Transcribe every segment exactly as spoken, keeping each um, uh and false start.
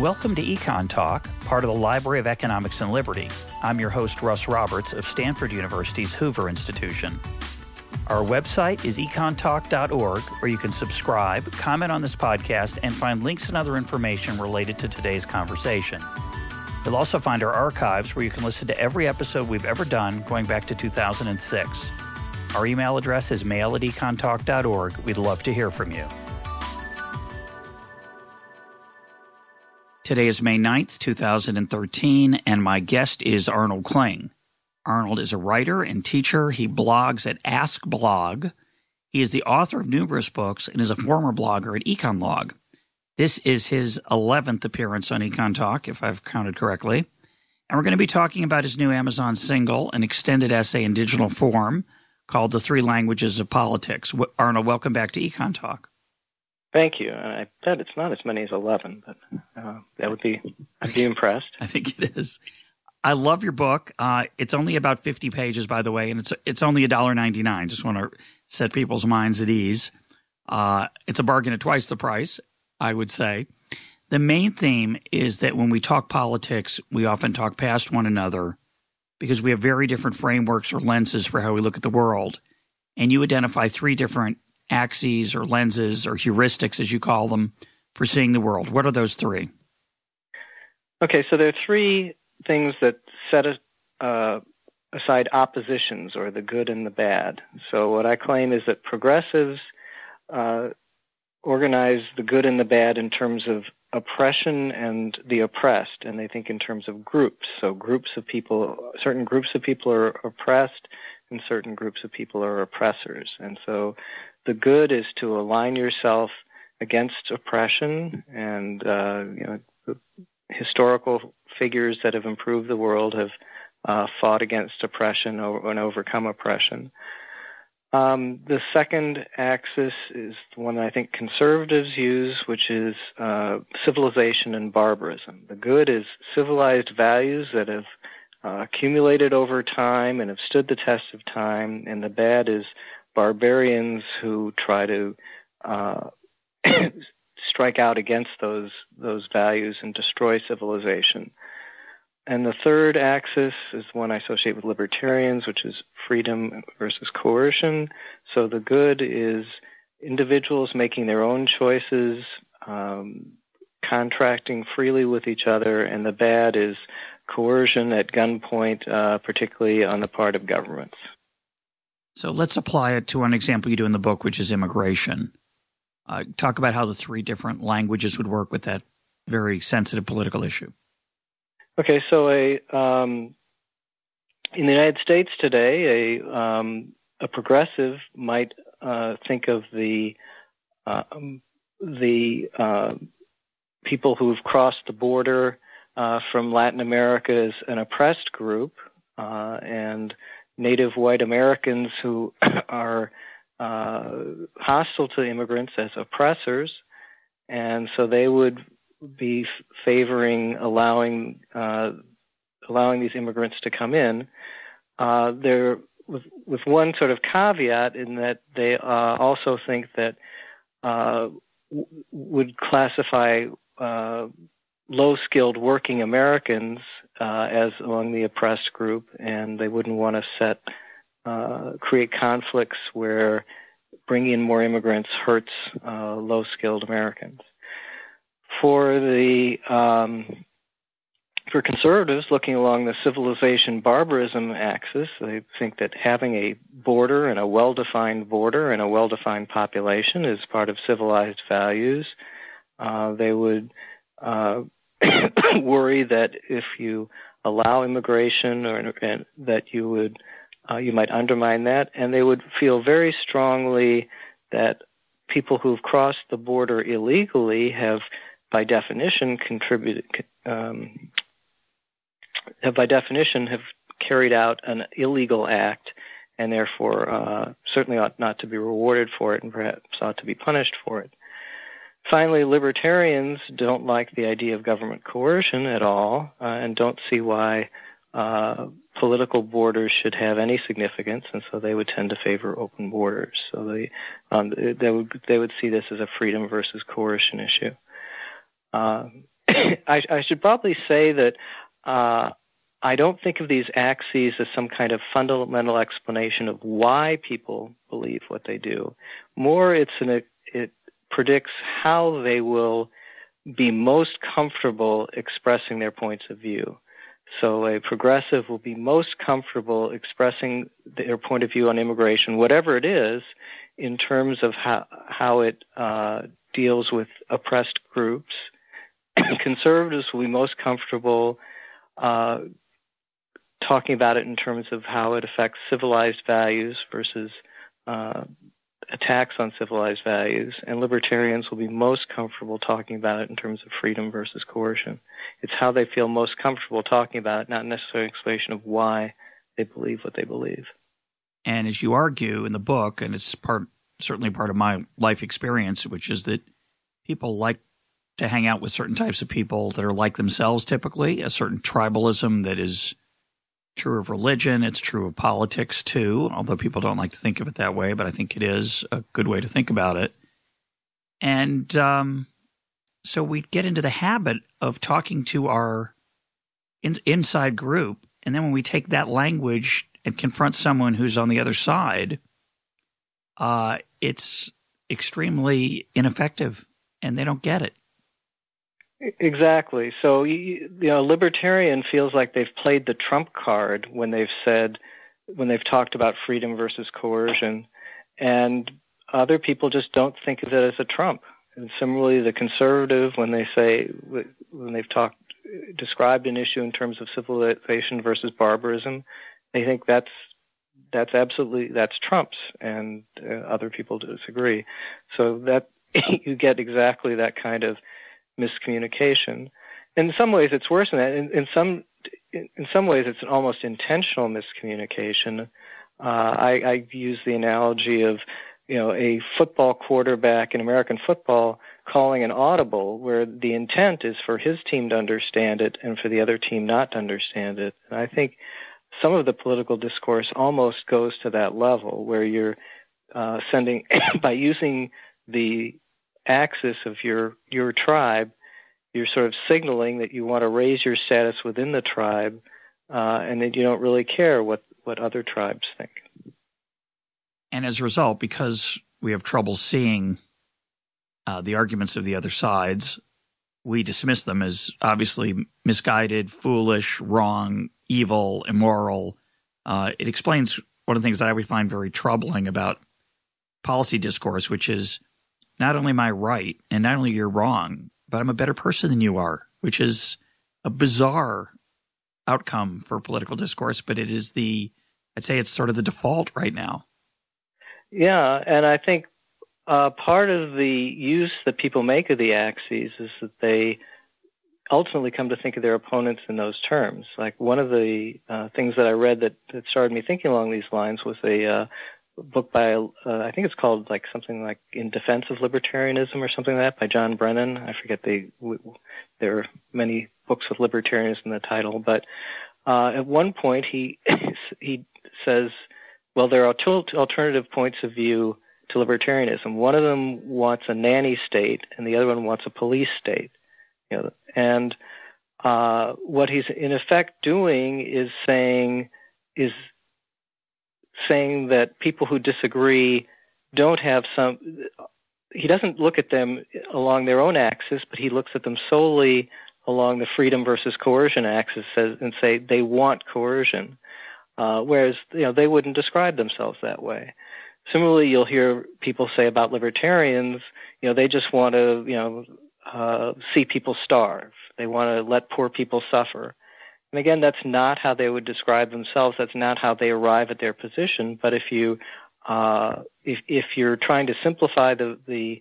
Welcome to Econ Talk, part of the Library of Economics and Liberty. I'm your host, Russ Roberts of Stanford University's Hoover Institution. Our website is econ talk dot org, where you can subscribe, comment on this podcast, and find links and other information related to today's conversation. You'll also find our archives, where you can listen to every episode we've ever done going back to two thousand six. Our email address is mail at econ talk dot org. We'd love to hear from you. Today is May ninth, two thousand thirteen, and my guest is Arnold Kling. Arnold is a writer and teacher. He blogs at AskBlog. He is the author of numerous books and is a former blogger at EconLog. This is his eleventh appearance on Econ Talk, if I've counted correctly. And we're going to be talking about his new Amazon single, an extended essay in digital form called The Three Languages of Politics. Arnold, welcome back to Econ Talk. Thank you. I bet it's not as many as eleven, but uh, that would be – I'd be impressed. I think it is. I love your book. Uh, it's only about fifty pages, by the way, and it's it's only one dollar ninety-nine. Just want to set people's minds at ease. Uh, it's a bargain at twice the price, I would say. The main theme is that when we talk politics, we often talk past one another because we have very different frameworks or lenses for how we look at the world. And you identify three different axes or lenses or heuristics, as you call them, for seeing the world. What are those three? Okay, so there are three things that set uh, aside oppositions or the good and the bad. So what I claim is that progressives uh, organize the good and the bad in terms of oppression and the oppressed, and they think in terms of groups. So groups of people, certain groups of people are oppressed, and certain groups of people are oppressors. And so the good is to align yourself against oppression, and uh, you know, the historical figures that have improved the world have uh, fought against oppression and overcome oppression. Um, the second axis is the one that I think conservatives use, which is uh, civilization and barbarism. The good is civilized values that have uh, accumulated over time and have stood the test of time, and the bad is barbarians who try to uh, strike out against those those values and destroy civilization. And the third axis is one I associate with libertarians, which is freedom versus coercion. So the good is individuals making their own choices, um, contracting freely with each other, and the bad is coercion at gunpoint, uh, particularly on the part of governments. So let's apply it to an example you do in the book, which is immigration. Uh, talk about how the three different languages would work with that very sensitive political issue. Okay, so a um, in the United States today, a um, a progressive might uh, think of the uh, the uh, people who have crossed the border uh, from Latin America as an oppressed group, uh, and Native white Americans who are uh, hostile to immigrants as oppressors, and so they would be favoring allowing uh, allowing these immigrants to come in. Uh, there, with, with one sort of caveat in that they uh, also think that uh, w would classify uh, low-skilled working Americans Uh, as among the oppressed group, and they wouldn't want to set uh, create conflicts where bringing in more immigrants hurts uh, low-skilled Americans. For the um, for conservatives looking along the civilization barbarism axis, they think that having a border and a well-defined border and a well-defined population is part of civilized values. Uh, they would uh, worry that if you allow immigration, or and that you would, uh, you might undermine that, and they would feel very strongly that people who've crossed the border illegally have, by definition, contributed, um, have by definition have carried out an illegal act, and therefore uh, certainly ought not to be rewarded for it, and perhaps ought to be punished for it. Finally, libertarians don't like the idea of government coercion at all, uh, and don't see why uh, political borders should have any significance, and so they would tend to favor open borders. So they um, they would they would see this as a freedom versus coercion issue. Uh, I, I should probably say that uh, I don't think of these axes as some kind of fundamental explanation of why people believe what they do. More, it's an, it predicts how they will be most comfortable expressing their points of view. So a progressive will be most comfortable expressing their point of view on immigration, whatever it is, in terms of how, how it uh, deals with oppressed groups. Conservatives will be most comfortable uh, talking about it in terms of how it affects civilized values versus uh, attacks on civilized values, and libertarians will be most comfortable talking about it in terms of freedom versus coercion. It's how they feel most comfortable talking about it, not necessarily an explanation of why they believe what they believe. And as you argue in the book, and it's part certainly part of my life experience, which is that people like to hang out with certain types of people that are like themselves typically, a certain tribalism that is true of religion. It's true of politics too, although people don't like to think of it that way, but I think it is a good way to think about it. And um, so we get into the habit of talking to our in inside group, and then when we take that language and confront someone who's on the other side, uh, it's extremely ineffective, and they don't get it. Exactly. So, you know, a libertarian feels like they've played the trump card when they've said, when they've talked about freedom versus coercion, and other people just don't think of it as a trump. And similarly, the conservative, when they say, when they've talked, described an issue in terms of civilization versus barbarism, they think that's that's absolutely that's Trump's, and uh, other people disagree. So that you get exactly that kind of miscommunication. In some ways, it's worse than that. In, in some, in some ways, it's an almost intentional miscommunication. Uh, I, I use the analogy of, you know, a football quarterback in American football calling an audible, where the intent is for his team to understand it and for the other team not to understand it. And I think some of the political discourse almost goes to that level, where you're uh, sending by using the axis of your your tribe, you're sort of signaling that you want to raise your status within the tribe, uh, and that you don't really care what what other tribes think. And as a result, because we have trouble seeing uh, the arguments of the other sides, we dismiss them as obviously misguided, foolish, wrong, evil, immoral. Uh, it explains one of the things that I would find very troubling about policy discourse, which is, not only am I right, and not only you're wrong, but I'm a better person than you are, which is a bizarre outcome for political discourse, but it is the – I'd say it's sort of the default right now. Yeah, and I think uh, part of the use that people make of the axes is that they ultimately come to think of their opponents in those terms. Like one of the uh, things that I read that, that started me thinking along these lines was a uh, – book by, uh, I think it's called like something like In Defense of Libertarianism or something like that, by John Brennan. I forget the, w there are many books with libertarianism in the title, but uh, at one point he, he says, well, there are two alternative points of view to libertarianism. One of them wants a nanny state and the other one wants a police state. You know, and uh, what he's in effect doing is saying, is saying that people who disagree don't have some – he doesn't look at them along their own axis, but he looks at them solely along the freedom versus coercion axis and say they want coercion, uh, whereas, you know, they wouldn't describe themselves that way. Similarly, you'll hear people say about libertarians, you know, they just want to, you know, uh, see people starve. They want to let poor people suffer. And again, that's not how they would describe themselves. That's not how they arrive at their position. But if you, uh, if if you're trying to simplify the the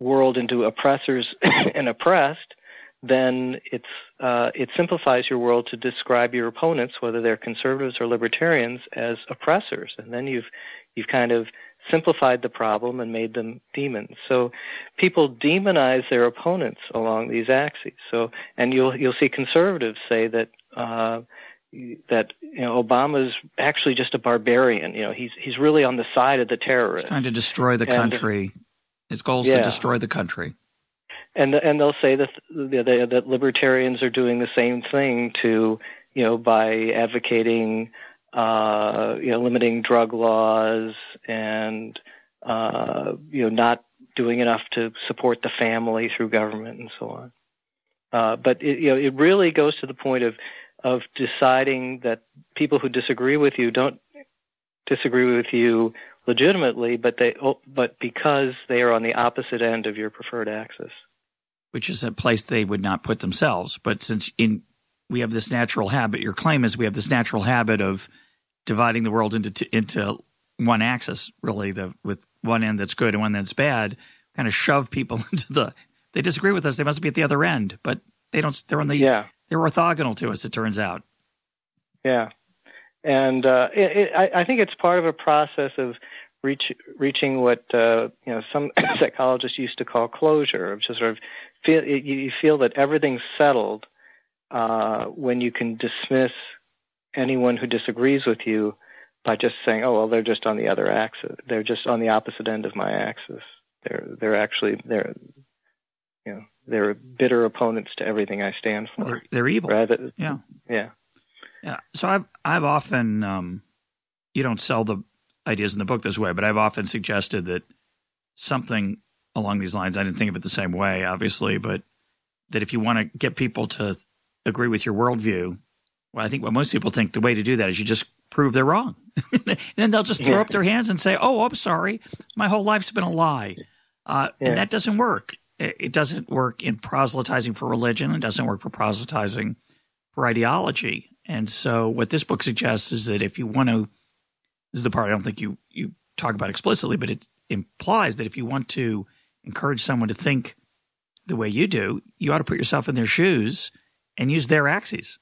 world into oppressors and oppressed, then it's uh, it simplifies your world to describe your opponents, whether they're conservatives or libertarians, as oppressors, and then you've you've kind of simplified the problem and made them demons. So people demonize their opponents along these axes. So, and you'll you'll see conservatives say that. Uh, that you know, Obama's actually just a barbarian. You know, he's he's really on the side of the terrorists. He's trying to destroy the country. And his goal is yeah. to destroy the country. And and they'll say that that libertarians are doing the same thing to, you know, by advocating, uh, you know, limiting drug laws and, uh, you know, not doing enough to support the family through government and so on. Uh, but it, you know, it really goes to the point of of deciding that people who disagree with you don't disagree with you legitimately, but they but because they are on the opposite end of your preferred axis, which is a place they would not put themselves. But since in we have this natural habit, your claim is we have this natural habit of dividing the world into into one axis, really, the with one end that's good and one that's bad. Kind of shove people into the. They disagree with us. They must be at the other end, but they don't. They're on the. Yeah. They're orthogonal to us. It turns out. Yeah, and uh, it, it, I, I think it's part of a process of reach, reaching what uh, you know some psychologists used to call closure, which is sort of feel it, you feel that everything's settled uh, when you can dismiss anyone who disagrees with you by just saying, "Oh well, they're just on the other axis. They're just on the opposite end of my axis. They're they're actually they're." You know, they're bitter opponents to everything I stand for. They're, they're evil. Rather, yeah. Yeah. Yeah. So I've, I've often um, – you don't sell the ideas in the book this way, but I've often suggested that something along these lines – I didn't think of it the same way, obviously, but that if you want to get people to agree with your worldview, well, I think what most people think the way to do that is you just prove they're wrong. And then they'll just throw yeah. up their hands and say, oh, I'm sorry. My whole life's been a lie. Uh, yeah. And that doesn't work. It doesn't work in proselytizing for religion. It doesn't work for proselytizing for ideology. And so what this book suggests is that if you want to – this is the part I don't think you, you talk about explicitly, but it implies that if you want to encourage someone to think the way you do, you ought to put yourself in their shoes and use their axes.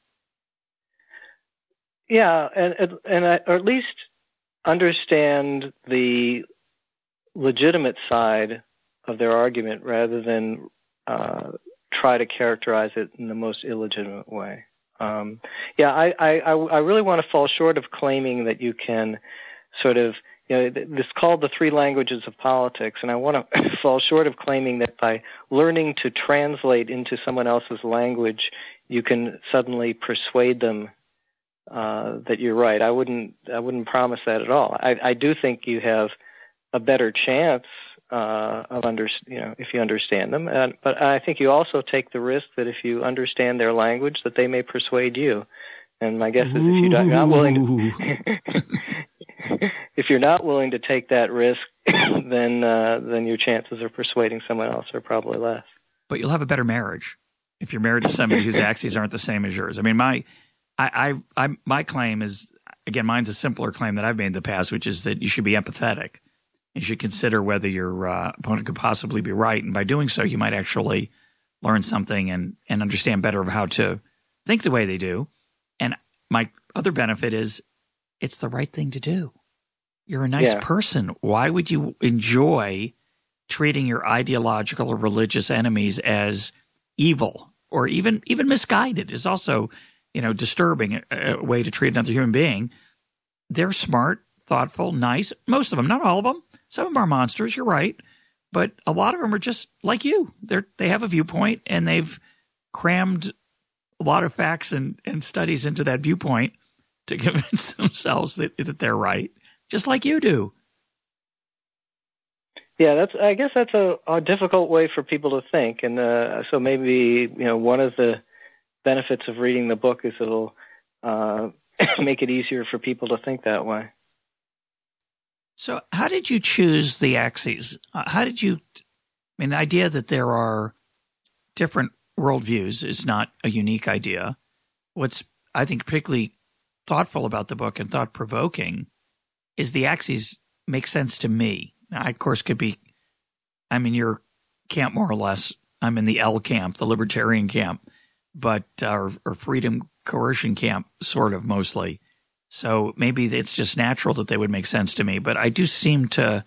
Yeah, and, and I, or at least understand the legitimate side of their argument rather than uh, try to characterize it in the most illegitimate way. Um, yeah, I, I, I really want to fall short of claiming that you can sort of, you know, this is called The Three Languages of Politics, and I want to fall short of claiming that by learning to translate into someone else's language, you can suddenly persuade them uh, that you're right. I wouldn't, I wouldn't promise that at all. I, I do think you have a better chance Uh, of under, you know, if you understand them. And, but I think you also take the risk that if you understand their language, that they may persuade you. And my guess is if you're not, not willing to, if you're not willing to take that risk, then uh, then your chances of persuading someone else are probably less. But you'll have a better marriage if you're married to somebody whose axes aren't the same as yours. I mean, my I, I, I my claim is, again, mine's a simpler claim that I've made in the past, which is that you should be empathetic. You should consider whether your uh, opponent could possibly be right. And by doing so, you might actually learn something and, and understand better of how to think the way they do. And my other benefit is it's the right thing to do. You're a nice yeah. person. Why would you enjoy treating your ideological or religious enemies as evil or even even misguided? Is also, you know, disturbing a, a way to treat another human being. They're smart, thoughtful, nice. Most of them, not all of them. Some of them are monsters, you're right, but a lot of them are just like you. They're, they have a viewpoint, and they've crammed a lot of facts and, and studies into that viewpoint to convince themselves that, that they're right, just like you do. Yeah, that's. I guess that's a, a difficult way for people to think, and uh, so maybe you know one of the benefits of reading the book is it'll uh, make it easier for people to think that way. So how did you choose the axes? Uh, how did you – I mean the idea that there are different worldviews is not a unique idea. What's, I think, particularly thoughtful about the book and thought-provoking is the axes make sense to me. Now, I, of course, could be – I'm in your camp more or less. I'm in the L camp, the libertarian camp, but uh, – or, or freedom coercion camp sort of mostly. So maybe it's just natural that they would make sense to me. But I do seem to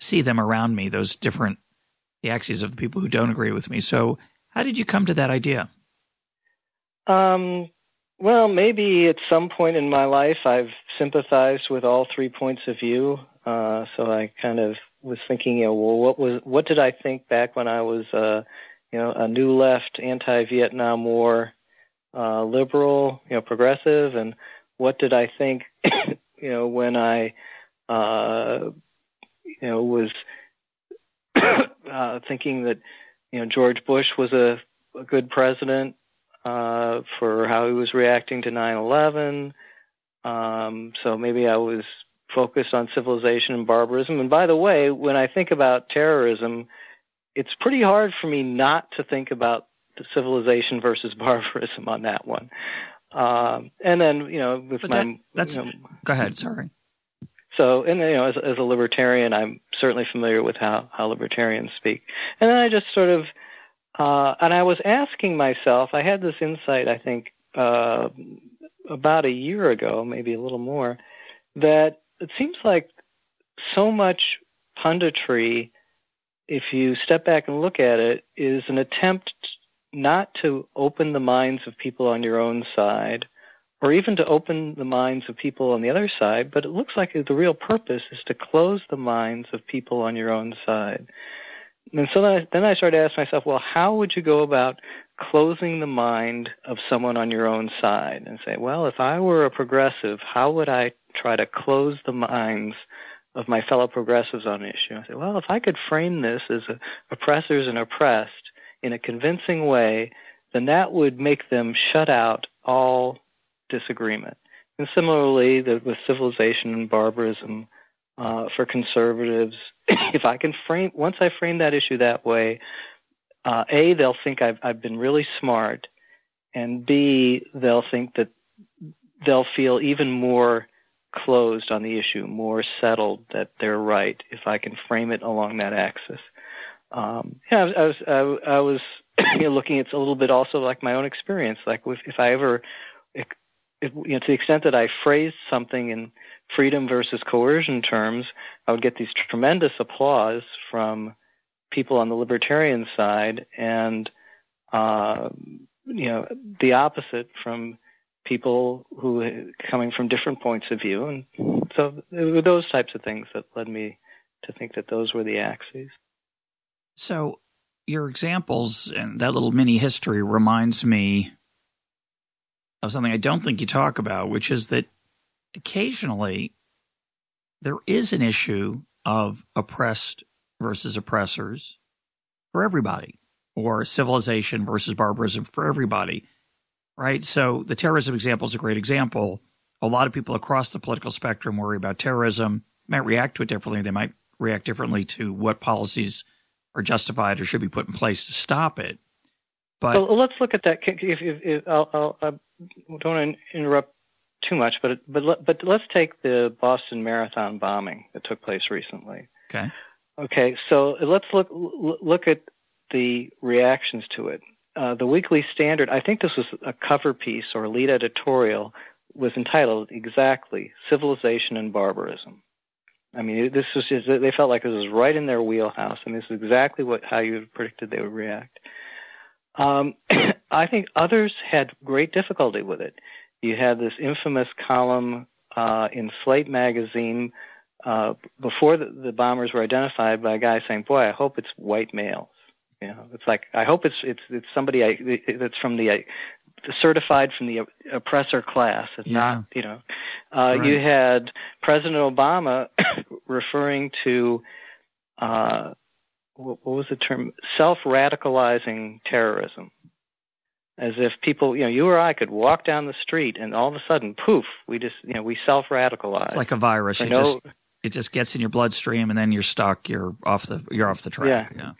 see them around me, those different – the axes of the people who don't agree with me. So how did you come to that idea? Um, well, maybe at some point in my life I've sympathized with all three points of view. Uh, so I kind of was thinking, you know, well, what was what did I think back when I was uh, you know, a new left, anti-Vietnam War, uh, liberal, you know, progressive, and what did I think, you know, when I, uh, you know, was uh, thinking that, you know, George Bush was a, a good president uh, for how he was reacting to nine eleven. Um, so maybe I was focused on civilization and barbarism. And by the way, when I think about terrorism, it's pretty hard for me not to think about the civilization versus barbarism on that one. Um, and then, you know, with but my that, that's, you know, go ahead. Sorry. So, and you know, as, as a libertarian, I'm certainly familiar with how, how libertarians speak. And then I just sort of, uh, and I was asking myself, I had this insight, I think, uh, about a year ago, maybe a little more, that it seems like so much punditry, if you step back and look at it, is an attempt not to open the minds of people on your own side, or even to open the minds of people on the other side, but it looks like the real purpose is to close the minds of people on your own side. And so then I, then I started to ask myself, well, how would you go about closing the mind of someone on your own side? And say, well, if I were a progressive, how would I try to close the minds of my fellow progressives on an issue? I say, well, if I could frame this as a, oppressors and oppressed in a convincing way, then that would make them shut out all disagreement. And similarly, the, with civilization and barbarism uh, for conservatives, if I can frame, once I frame that issue that way, uh, A, they'll think I've, I've been really smart, and B, they'll think that they'll feel even more closed on the issue, more settled that they're right if I can frame it along that axis. Um, yeah, I was, I was, I was you know, looking at a little bit also like my own experience, like if, if I ever, if, if, you know, to the extent that I phrased something in freedom versus coercion terms, I would get these tremendous applause from people on the libertarian side, and uh, you know, the opposite from people who coming from different points of view, and so it were those types of things that led me to think that those were the axes. So your examples and that little mini history reminds me of something I don't think you talk about, which is that occasionally there is an issue of oppressed versus oppressors for everybody, or civilization versus barbarism for everybody, right? So the terrorism example is a great example. A lot of people across the political spectrum worry about terrorism, might react to it differently. They might react differently to what policies are justified or should be put in place to stop it. But so let's look at that. If, if, if, I'll, I'll, I don't want to interrupt too much, but but but let's take the Boston Marathon bombing that took place recently. Okay. Okay. So let's look look at the reactions to it. Uh, the Weekly Standard, I think this was a cover piece or a lead editorial, was entitled exactly "Civilization and Barbarism." I mean, this was just, they felt like this was right in their wheelhouse, and this is exactly what how you predicted they would react. Um, I think others had great difficulty with it. You had this infamous column uh, in Slate magazine uh, before the, the bombers were identified by a guy saying, "Boy, I hope it's white males." You know, it's like I hope it's it's it's somebody I, that's from the uh, certified from the oppressor class. It's yeah. not, you know. Uh, right. You had President Obama referring to. Uh, What was the term? Self-radicalizing terrorism. As if people, you know, you or I could walk down the street and all of a sudden, poof, we just, you know, we self-radicalize. It's like a virus. It, no, just, it just gets in your bloodstream and then you're stuck. You're off the, you're off the track. Yeah.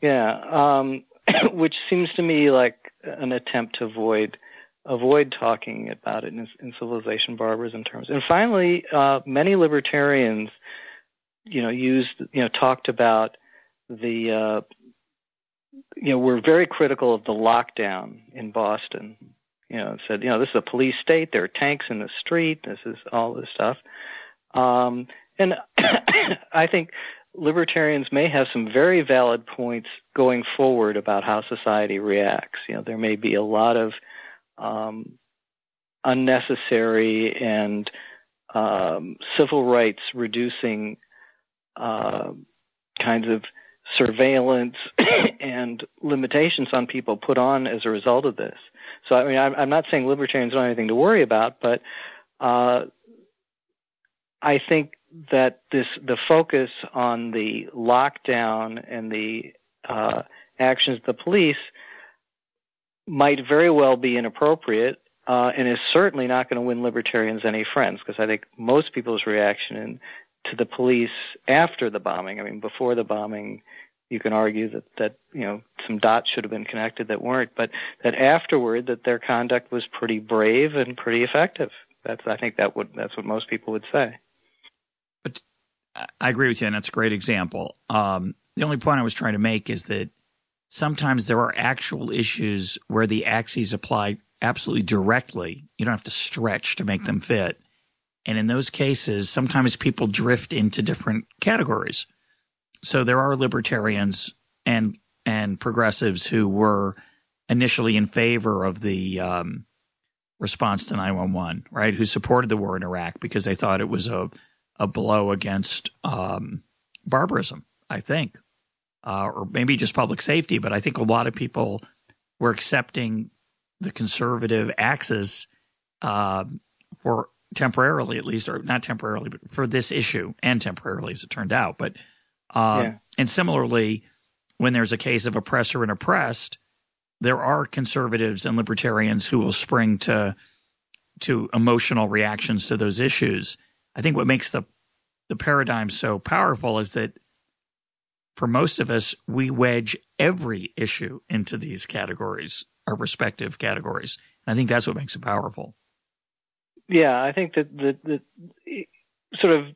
Yeah. yeah. Um, which seems to me like an attempt to avoid, avoid talking about it in, in civilization barbarism terms. And finally, uh, many libertarians, you know, used, you know, talked about, The uh, you know, we're very critical of the lockdown in Boston. You know, said you know this is a police state. There are tanks in the street. This is all this stuff. Um, and I think libertarians may have some very valid points going forward about how society reacts. You know, there may be a lot of um, unnecessary and um, civil rights reducing uh, kinds of surveillance and limitations on people put on as a result of this. So, I mean, I'm, I'm not saying libertarians don't have anything to worry about, but uh, I think that this the focus on the lockdown and the uh, actions of the police might very well be inappropriate uh, and is certainly not going to win libertarians any friends, because I think most people's reaction in, to the police after the bombing, I mean, before the bombing, you can argue that, that, you know, some dots should have been connected that weren't, but that afterward that their conduct was pretty brave and pretty effective. That's, I think that would, that's what most people would say. But I agree with you, and that's a great example. Um, the only point I was trying to make is that sometimes there are actual issues where the axes apply absolutely directly. You don't have to stretch to make them fit. And in those cases, sometimes people drift into different categories. So there are libertarians and and progressives who were initially in favor of the um, response to nine one one, right, who supported the war in Iraq because they thought it was a, a blow against um, barbarism, I think, uh, or maybe just public safety. But I think a lot of people were accepting the conservative axis uh, for temporarily at least, or not temporarily, but for this issue, and temporarily as it turned out. But Uh, yeah. And similarly, when there's a case of oppressor and oppressed, there are conservatives and libertarians who will spring to to emotional reactions to those issues. I think what makes the, the paradigm so powerful is that for most of us, we wedge every issue into these categories, our respective categories. And I think that's what makes it powerful. Yeah, I think that the, the sort of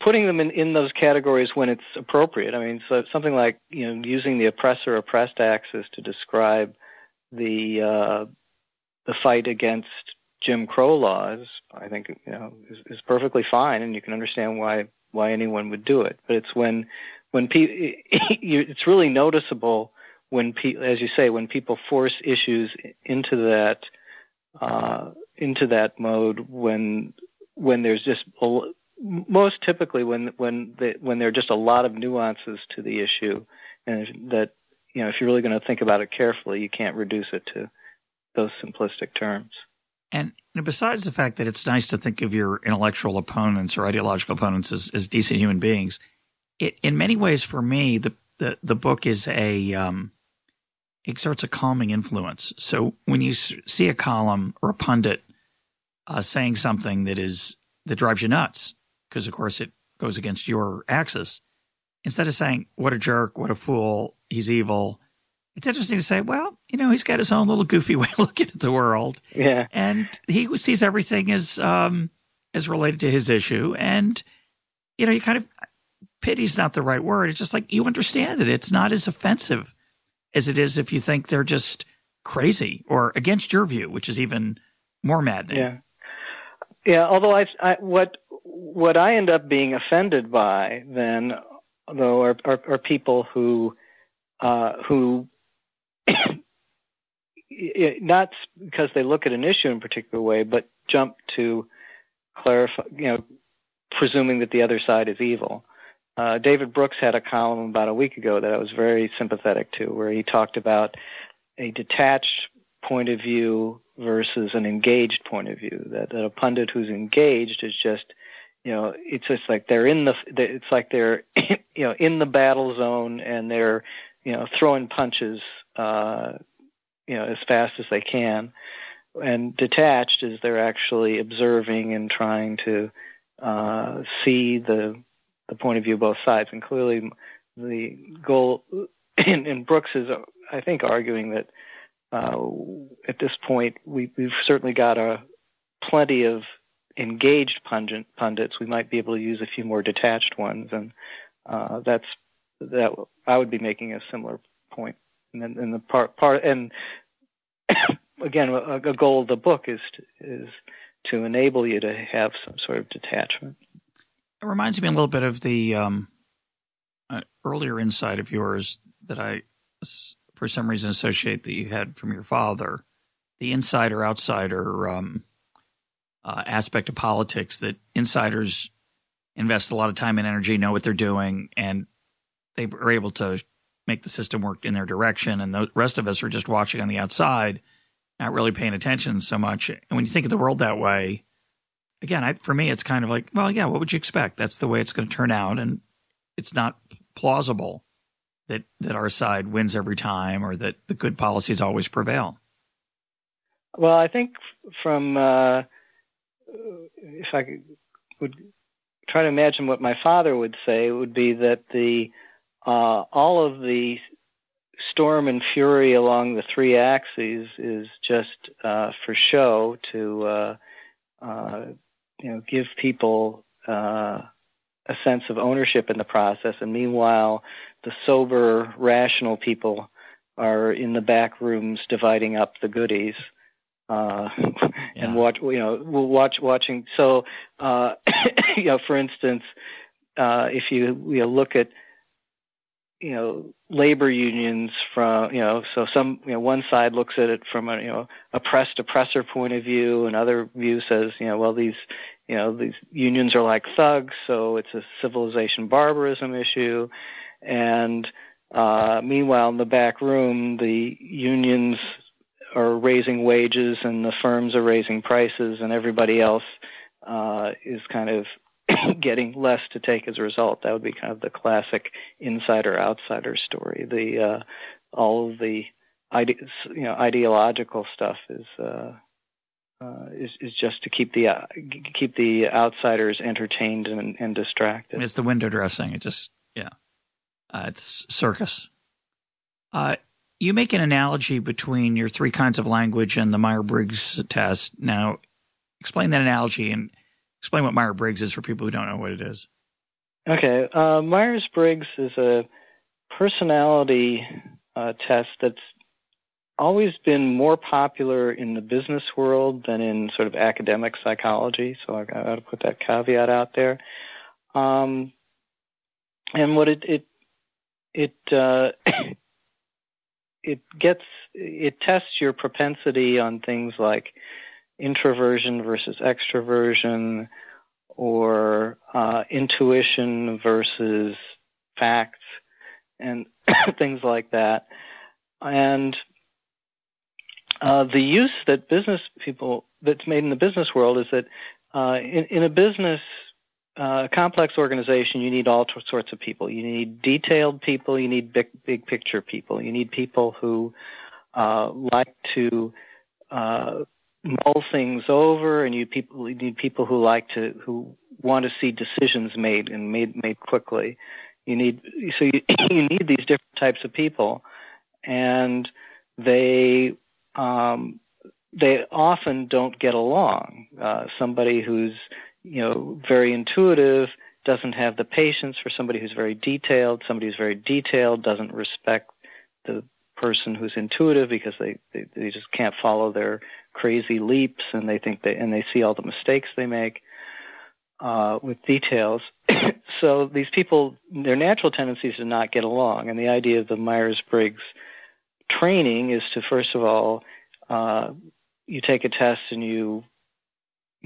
putting them in, in those categories when it's appropriate. I mean, so something like, you know, using the oppressor-oppressed axis to describe the uh, the fight against Jim Crow laws, I think, you know, is, is perfectly fine, and you can understand why why anyone would do it. But it's when when pe it's really noticeable when pe as you say, when people force issues into that uh, into that mode when when there's just a, most typically when when they, when there are just a lot of nuances to the issue, and that, you know, if you're really going to think about it carefully, you can't reduce it to those simplistic terms. And besides the fact that it's nice to think of your intellectual opponents or ideological opponents as, as decent human beings, it in many ways for me the the, the book is a um, exerts a calming influence. So when you see a column or a pundit uh, saying something that is that drives you nuts, because, of course, it goes against your axis, instead of saying, what a jerk, what a fool, he's evil, it's interesting to say, well, you know, he's got his own little goofy way of looking at the world. Yeah. And he sees everything as, um, as related to his issue. And, you know, you kind of – pity's not the right word. It's just like you understand it. It's not as offensive as it is if you think they're just crazy or against your view, which is even more maddening. Yeah. Yeah, although I, I what – what I end up being offended by then, though, are, are, are people who, uh, who, not because they look at an issue in a particular way, but jump to clarify, you know, presuming that the other side is evil. Uh, David Brooks had a column about a week ago that I was very sympathetic to, where he talked about a detached point of view versus an engaged point of view. That, that a pundit who's engaged is just, you know, it's just like they're in the, it's like they're, you know, in the battle zone, and they're, you know, throwing punches, uh, you know, as fast as they can. And detached is they're actually observing and trying to uh, see the the point of view of both sides. And clearly, the goal, and, and Brooks is, I think, arguing that uh, at this point we, we've certainly got a plenty of engaged pundit, pundits, we might be able to use a few more detached ones, and uh, that's that. I would be making a similar point, and then and the part part and again, a, a goal of the book is to, is to enable you to have some sort of detachment. It reminds me a little bit of the um, uh, earlier insight of yours that I, for some reason, associate that you had from your father, the insider outsider. Um, Uh, aspect of politics, that insiders invest a lot of time and energy, know what they're doing, and they were able to make the system work in their direction, and the rest of us are just watching on the outside, not really paying attention so much. And when you think of the world that way, again, I, for me, it's kind of like, well, yeah, what would you expect? That's the way it's going to turn out, and it's not plausible that that our side wins every time or that the good policies always prevail. Well, I think from uh, if I could, would try to imagine what my father would say, it would be that the uh, all of the storm and fury along the three axes is just uh, for show to uh, uh, you know give people uh, a sense of ownership in the process, and meanwhile the sober, rational people are in the back rooms dividing up the goodies. Uh, yeah. And watch, you know, watch, watching. So, uh, you know, for instance, uh, if you, you know, look at, you know, labor unions from, you know, so some, you know, one side looks at it from a, you know, oppressed oppressor point of view. Another view says, you know, well, these, you know, these unions are like thugs. So it's a civilization barbarism issue. And, uh, meanwhile, in the back room, the unions are raising wages and the firms are raising prices, and everybody else uh, is kind of getting less to take as a result. That would be kind of the classic insider-outsider story. The uh, all of the ide- you know ideological stuff is uh, uh, is, is just to keep the uh, keep the outsiders entertained and, and distracted. It's the window dressing. It just yeah, uh, it's circus. Uh, You make an analogy between your three kinds of language and the Myers-Briggs test. Now, explain that analogy and explain what Myers-Briggs is for people who don't know what it is. Okay. Uh, Myers-Briggs is a personality uh, test that's always been more popular in the business world than in sort of academic psychology. So I got to put that caveat out there. Um, and what it it it uh, It gets it tests your propensity on things like introversion versus extroversion, or uh, intuition versus facts, and things like that. And uh, the use that business people that's made in the business world is that uh, in, in a business. Uh, a complex organization, you need all t- sorts of people. You need detailed people. You need big, big picture people. You need people who uh, like to uh, mull things over, and you people you need people who like to who want to see decisions made and made made quickly. You need so you, you need these different types of people, and they um, they often don't get along. Uh, somebody who's you know, very intuitive, doesn't have the patience for somebody who's very detailed. Somebody who's very detailed doesn't respect the person who's intuitive because they, they, they just can't follow their crazy leaps, and they think they and they see all the mistakes they make uh, with details. So these people, their natural tendency is to not get along. And the idea of the Myers-Briggs training is to, first of all, uh, you take a test and you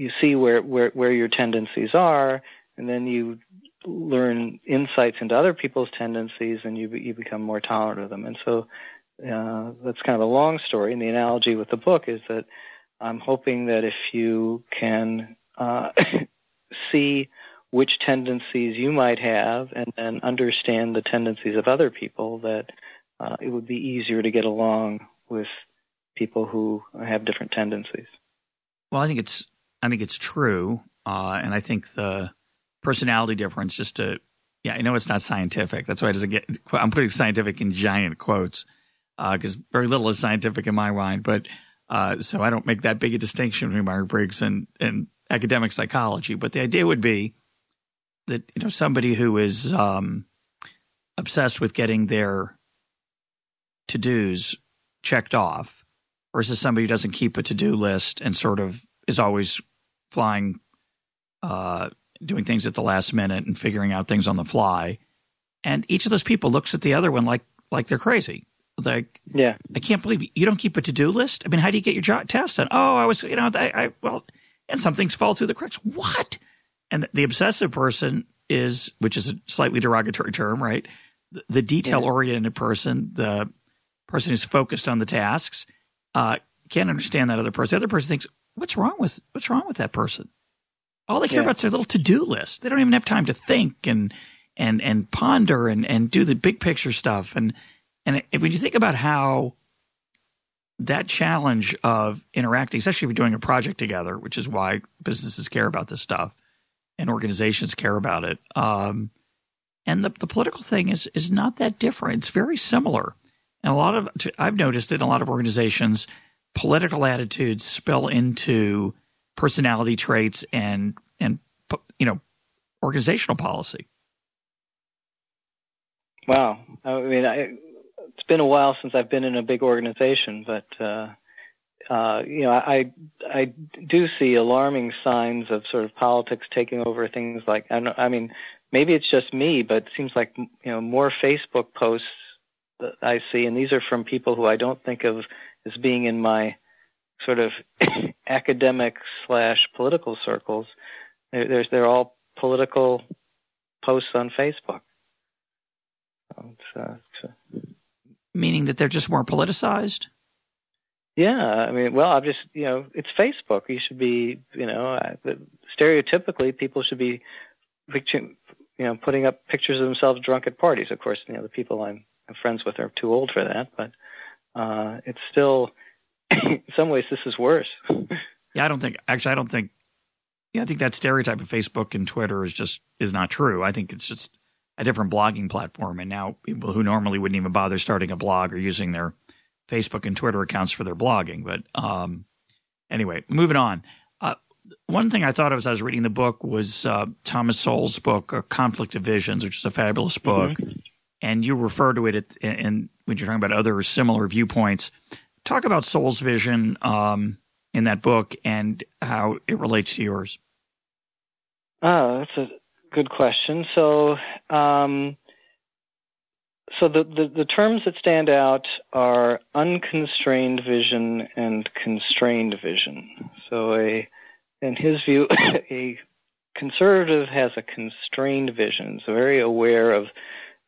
You see where, where, where your tendencies are, and then you learn insights into other people's tendencies, and you you become more tolerant of them. And so uh, that's kind of a long story. And the analogy with the book is that I'm hoping that if you can uh, see which tendencies you might have and then understand the tendencies of other people, that uh, it would be easier to get along with people who have different tendencies. Well, I think it's I think it's true, uh, and I think the personality difference just to – yeah, I know it's not scientific. That's why it doesn't get – I'm putting scientific in giant quotes because uh, very little is scientific in my mind. But uh, so I don't make that big a distinction between Myers-Briggs and, and academic psychology. But the idea would be that you know somebody who is um, obsessed with getting their to-dos checked off versus somebody who doesn't keep a to-do list and sort of is always – flying, uh, doing things at the last minute and figuring out things on the fly. And each of those people looks at the other one like like they're crazy. Like, yeah, I can't believe you, you don't keep a to-do list? I mean, how do you get your job test done? Oh, I was, you know, I, I well, and some things fall through the cracks. What? And the, the obsessive person is, which is a slightly derogatory term, right? the detail-oriented person, the person who's focused on the tasks, uh, can't understand that other person. The other person thinks, what's wrong with what's wrong with that person? All they care yeah. about is their little to-do list. They don't even have time to think and and and ponder and and do the big picture stuff. And and when you think about how that challenge of interacting, especially if you're doing a project together, which is why businesses care about this stuff and organizations care about it. Um, and the, the political thing is is not that different. It's very similar. And a lot of – I've noticed in a lot of organizations, political attitudes spill into personality traits and, and you know, organizational policy. Wow. I mean, I, it's been a while since I've been in a big organization, but, uh, uh, you know, I, I do see alarming signs of sort of politics taking over things like – I don't, I mean, maybe it's just me, but it seems like, you know, more Facebook posts that I see, and these are from people who I don't think of as being in my sort of academic slash political circles. They're, they're, they're all political posts on Facebook. So it's, uh, it's a... Meaning that they're just more politicized? Yeah. I mean, well, I'm just, you know, it's Facebook. You should be, you know, stereotypically people should be, you know, putting up pictures of themselves drunk at parties. Of course, you know, the people I'm I'm friends with are too old for that, but uh, it's still – in some ways this is worse. Yeah, I don't think – actually, I don't think – yeah, I think that stereotype of Facebook and Twitter is just – is not true. I think it's just a different blogging platform, and now people who normally wouldn't even bother starting a blog are using their Facebook and Twitter accounts for their blogging. But um, anyway, moving on. Uh, one thing I thought of as I was reading the book was uh, Thomas Sowell's book, A Conflict of Visions, which is a fabulous book. Mm-hmm. And you refer to it in, in, when you're talking about other similar viewpoints. Talk about Sowell's vision um, in that book and how it relates to yours. Oh, that's a good question. So, um, so the, the, the terms that stand out are unconstrained vision and constrained vision. So, a, in his view, a conservative has a constrained vision. So, very aware of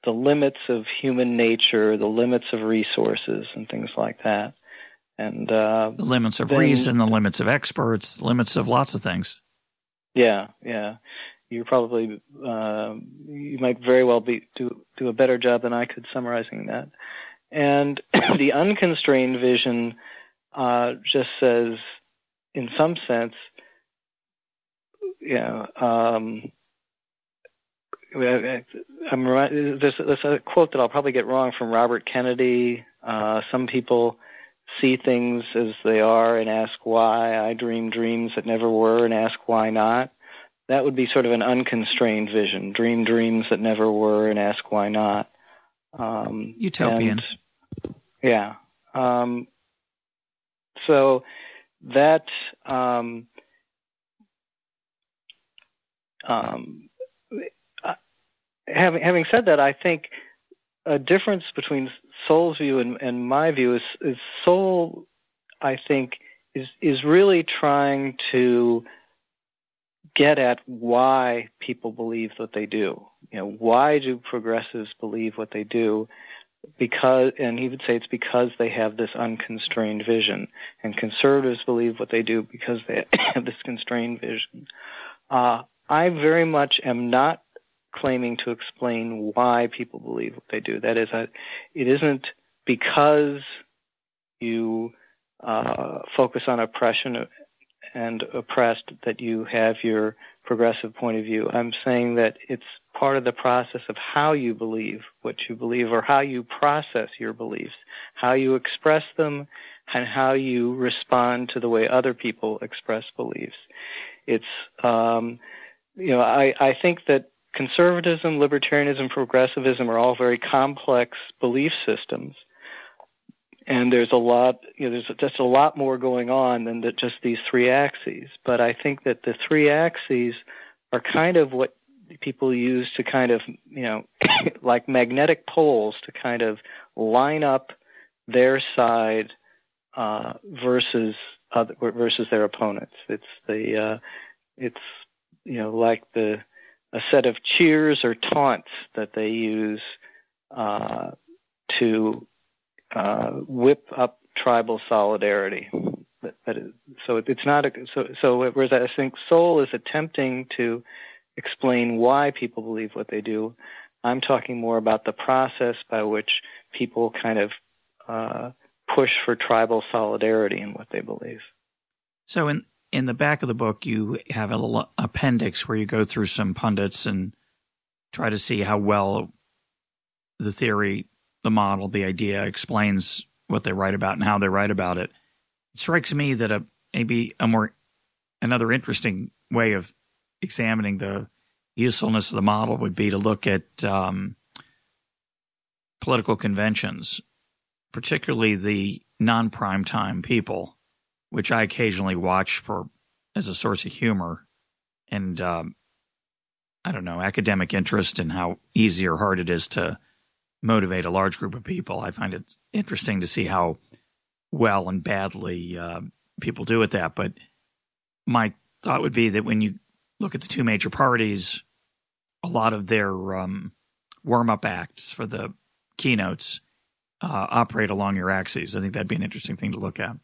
the limits of human nature, the limits of resources, and things like that. And uh, the limits of then, reason, the limits of experts, the limits of lots of things. Yeah, yeah. You're probably uh, you might very well be do do a better job than I could summarizing that. And the unconstrained vision uh, just says, in some sense, you know. Um, I'm, there's, there's a quote that I'll probably get wrong from Robert Kennedy. Uh, some people see things as they are and ask why. I dream dreams that never were and ask why not. That would be sort of an unconstrained vision. Dream dreams that never were and ask why not. Um, Utopian. And, yeah. Um, so that um, – um, Having, having said that, I think a difference between Sowell's view and, and my view is, is Sowell, I think, is, is really trying to get at why people believe what they do. You know, why do progressives believe what they do? Because, and he would say it's because they have this unconstrained vision, and conservatives believe what they do because they have this constrained vision. Uh, I very much am not claiming to explain why people believe what they do. That is, a, it isn't because you uh, focus on oppression and oppressed that you have your progressive point of view. I'm saying that it's part of the process of how you believe what you believe, or how you process your beliefs, how you express them, and how you respond to the way other people express beliefs. It's, um, you know, I, I think that conservatism, libertarianism, progressivism are all very complex belief systems, and there's a lot, you know, there's just a lot more going on than the, just these three axes. But I think that the three axes are kind of what people use to kind of, you know, like magnetic poles to kind of line up their side uh, versus other, versus their opponents. It's the, uh, it's you know, like the a set of cheers or taunts that they use uh, to uh, whip up tribal solidarity. That, that is, so it, it's not a, so. So whereas I think Sowell is attempting to explain why people believe what they do, I'm talking more about the process by which people kind of uh, push for tribal solidarity in what they believe. So in in the back of the book, you have a little appendix where you go through some pundits and try to see how well the theory, the model, the idea explains what they write about and how they write about it. It strikes me that a maybe a more another interesting way of examining the usefulness of the model would be to look at um, political conventions, particularly the non-primetime people, which I occasionally watch for as a source of humor and, um, I don't know, academic interest in how easy or hard it is to motivate a large group of people. I find it interesting to see how well and badly uh, people do at that. But my thought would be that when you look at the two major parties, a lot of their um, warm-up acts for the keynotes uh, operate along your axes. I think that'd be an interesting thing to look at.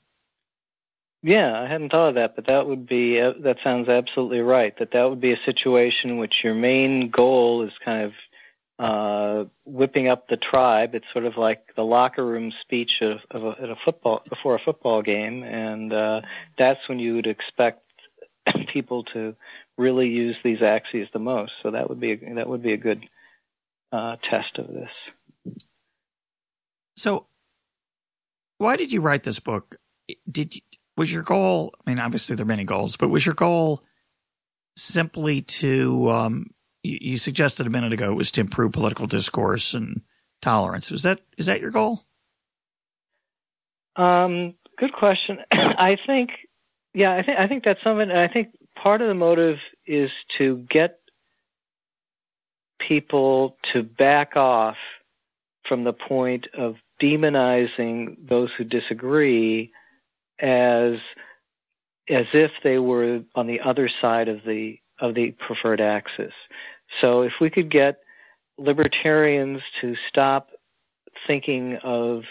Yeah, I hadn't thought of that, but that would be uh, that sounds absolutely right. That that would be a situation in which your main goal is kind of uh, whipping up the tribe. It's sort of like the locker room speech of, of a, at a football before a football game, and uh, that's when you would expect people to really use these axes the most. So that would be a, that would be a good uh, test of this. So, why did you write this book? Did you, was your goal? I mean, obviously there are many goals, but was your goal simply to? Um, you, you suggested a minute ago it was to improve political discourse and tolerance. Is that is that your goal? Um, good question. I think, yeah, I think I think that's something. I think part of the motive is to get people to back off from the point of demonizing those who disagree as as if they were on the other side of the of the preferred axis. So if we could get libertarians to stop thinking of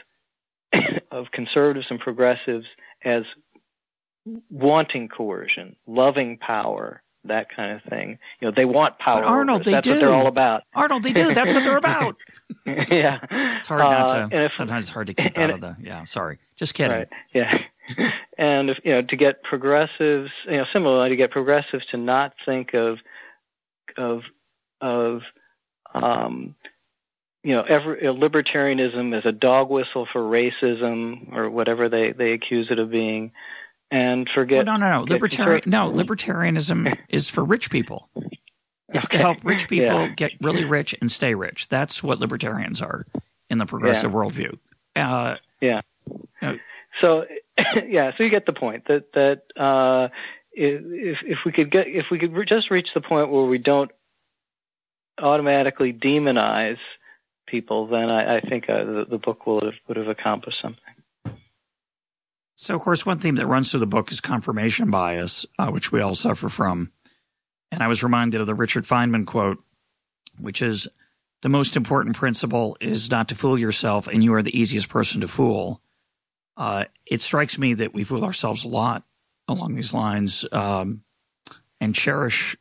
of conservatives and progressives as wanting coercion, loving power, that kind of thing. You know, they want power. But Arnold, they do. That's what they're all about. Arnold, they do. That's what they're about. Yeah. It's hard not uh, to. If, sometimes it's hard to keep out of the. Yeah, sorry. Just kidding. Right. Yeah. And if, you know, to get progressives, you know, similarly to get progressives to not think of, of, of, um, you know, every, libertarianism as a dog whistle for racism or whatever they they accuse it of being. And forget well, no no no libertarian no libertarianism is for rich people. It's okay. To help rich people yeah. get really rich and stay rich. That's what libertarians are in the progressive yeah. worldview. Uh, yeah. You know, so yeah, so you get the point that that uh, if if we could get if we could re just reach the point where we don't automatically demonize people, then I, I think uh, the, the book would have would have accomplished something. So, of course, one theme that runs through the book is confirmation bias, uh, which we all suffer from. And I was reminded of the Richard Feynman quote, which is, the most important principle is not to fool yourself, and you are the easiest person to fool. Uh, it strikes me that we fool ourselves a lot along these lines um, and cherish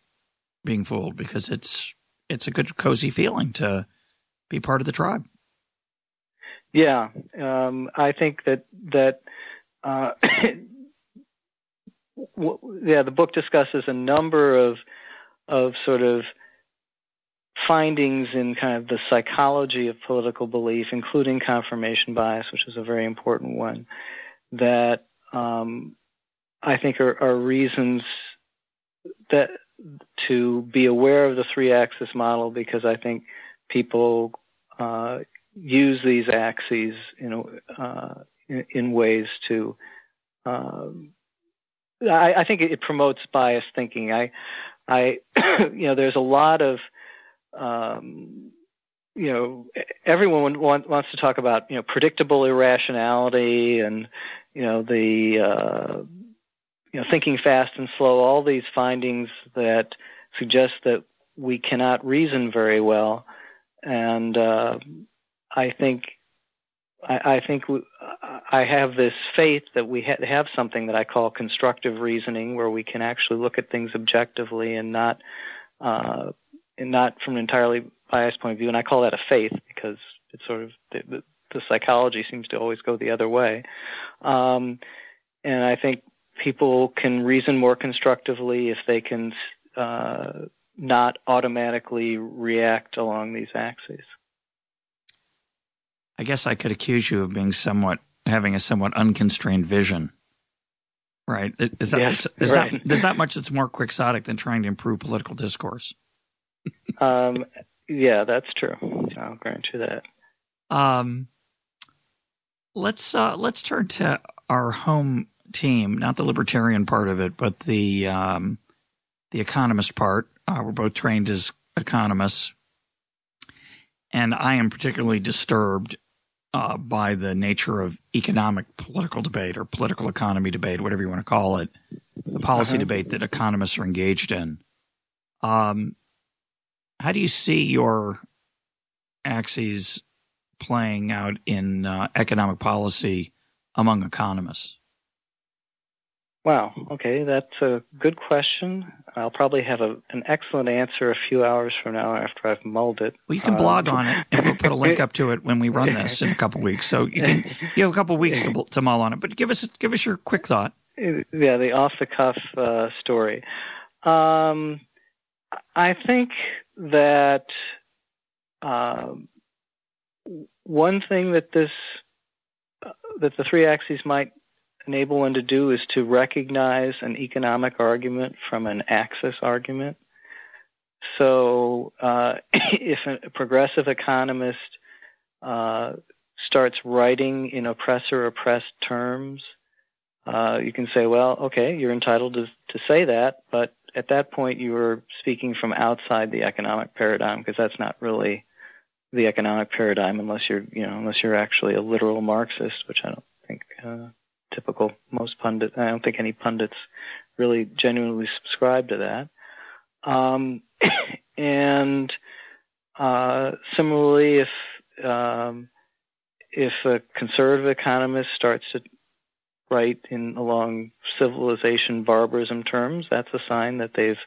being fooled because it's it's a good, cozy feeling to be part of the tribe. Yeah, um, I think that that – Uh, yeah, the book discusses a number of of sort of findings in kind of the psychology of political belief, including confirmation bias, which is a very important one, that um, I think are, are reasons that to be aware of the three-axis model, because I think people uh, use these axes, you know, uh, in ways to, um, I, I think it promotes biased thinking. I, I, you know, there's a lot of, um, you know, everyone want, wants to talk about, you know, predictable irrationality and, you know, the, uh, you know, thinking fast and slow. All these findings that suggest that we cannot reason very well, and uh, I think I, I think we, I have this faith that we ha- have something that I call constructive reasoning, where we can actually look at things objectively and not uh, and not from an entirely biased point of view. And I call that a faith because it's sort of the, the, the psychology seems to always go the other way. Um, and I think people can reason more constructively if they can uh, not automatically react along these axes. I guess I could accuse you of being somewhat having a somewhat unconstrained vision, right? Is that, yes, is, is right. That, there's not much that's more quixotic than trying to improve political discourse. um, yeah, that's true. I'll grant you that. Um, let's uh, let's turn to our home team, not the libertarian part of it, but the um, the economist part. Uh, we're both trained as economists, and I am particularly disturbed Uh, by the nature of economic political debate or political economy debate, whatever you want to call it, the policy uh-huh. debate that economists are engaged in. Um, how do you see your axes playing out in uh, economic policy among economists? Wow. Okay. That's a good question. I'll probably have a, an excellent answer a few hours from now after I've mulled it. Well, you can uh, blog on it, and we'll put a link up to it when we run this in a couple of weeks. So you can you have a couple of weeks to, to mull on it. But give us give us your quick thought. Yeah, the off-the-cuff uh, story. Um, I think that uh, one thing that this uh, that the three axes might enable one to do is to recognize an economic argument from an axis argument. So uh, if a progressive economist uh, starts writing in oppressor-oppressed terms, uh, you can say, well, okay, you're entitled to, to say that, but at that point you were speaking from outside the economic paradigm because that's not really the economic paradigm unless you're, you know, unless you're actually a literal Marxist, which I don't think uh, – typical most pundits. I don't think any pundits really genuinely subscribe to that. Um, and uh, similarly, if um, if a conservative economist starts to write in along civilization barbarism terms, that's a sign that they've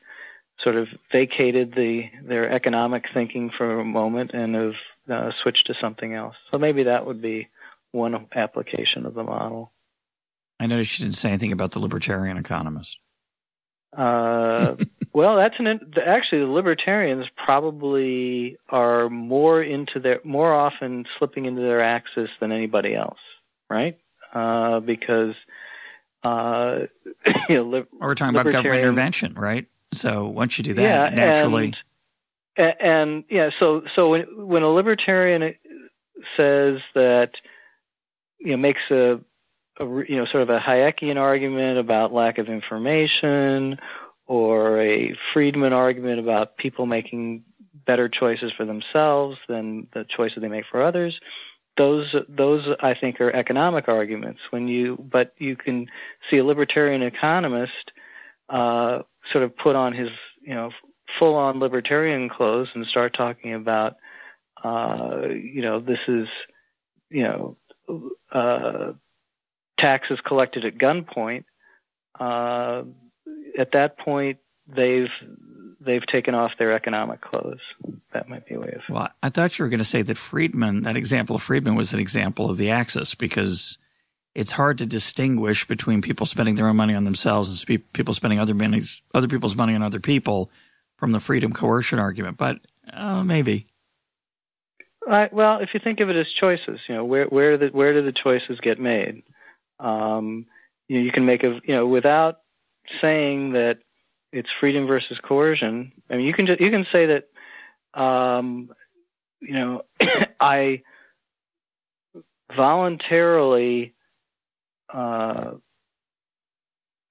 sort of vacated the their economic thinking for a moment and have uh, switched to something else. So maybe that would be one application of the model. I noticed you didn't say anything about the libertarian economist. Uh, well, that's an actually the libertarians probably are more into their more often slipping into their axis than anybody else, right? Uh, because uh, you know, li- or we're talking about government intervention, right? So once you do that, yeah, naturally, and, and yeah, so so when when a libertarian says that, you know, makes a A, you know, sort of a Hayekian argument about lack of information, or a Friedman argument about people making better choices for themselves than the choices they make for others. Those, those I think are economic arguments. When you, but you can see a libertarian economist uh, sort of put on his, you know, full-on libertarian clothes and start talking about, uh, you know, this is, you know. Uh, taxes collected at gunpoint. Uh, at that point, they've they've taken off their economic clothes. That might be a way of. Well, I thought you were going to say that Friedman, that example of Friedman, was an example of the axis because it's hard to distinguish between people spending their own money on themselves and people spending other monies, other people's money on other people from the freedom coercion argument. But uh, maybe. Uh, well, if you think of it as choices, you know, where where the, where do the choices get made? Um, you know, you can make a, you know, without saying that it's freedom versus coercion. I mean, you can, just, you can say that, um, you know, I voluntarily, uh,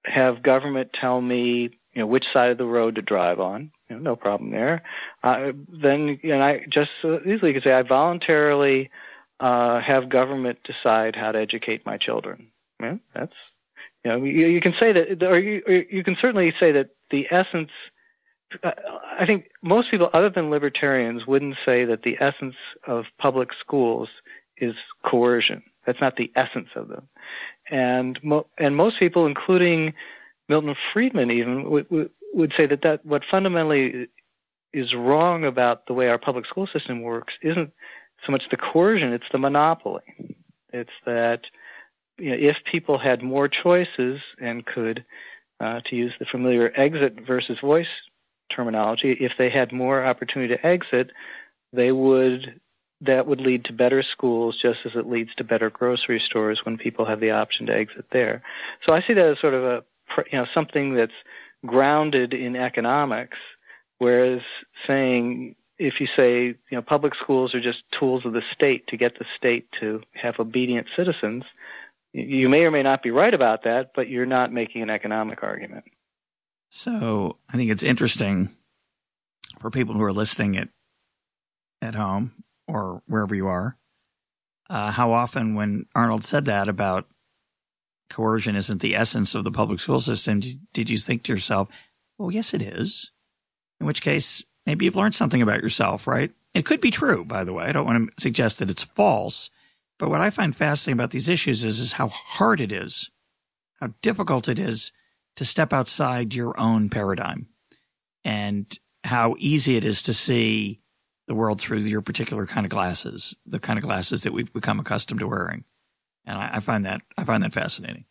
have government tell me, you know, which side of the road to drive on, you know, no problem there. Uh, then, you know, I just easily could say I voluntarily, uh, have government decide how to educate my children. Yeah, that's, you know, you, you can say that, or you, or you can certainly say that the essence, I think most people other than libertarians wouldn't say that the essence of public schools is coercion. That's not the essence of them. And mo and most people, including Milton Friedman even, would, would say that, that what fundamentally is wrong about the way our public school system works isn't so much the coercion, it's the monopoly. It's that, you know, if people had more choices and could, uh, to use the familiar exit versus voice terminology, if they had more opportunity to exit, they would, that would lead to better schools just as it leads to better grocery stores when people have the option to exit there. So I see that as sort of a, you know, something that's grounded in economics, whereas saying, if you say, you know, public schools are just tools of the state to get the state to have obedient citizens, you may or may not be right about that, but you're not making an economic argument. So I think it's interesting for people who are listening at, at home or wherever you are, uh, how often when Arnold said that about coercion isn't the essence of the public school system, did you think to yourself, well, yes, it is, in which case maybe you've learned something about yourself, right? It could be true, by the way. I don't want to suggest that it's false, but what I find fascinating about these issues is, is how hard it is, how difficult it is to step outside your own paradigm, and how easy it is to see the world through your particular kind of glasses, the kind of glasses that we've become accustomed to wearing. And I, I find that, I find that fascinating.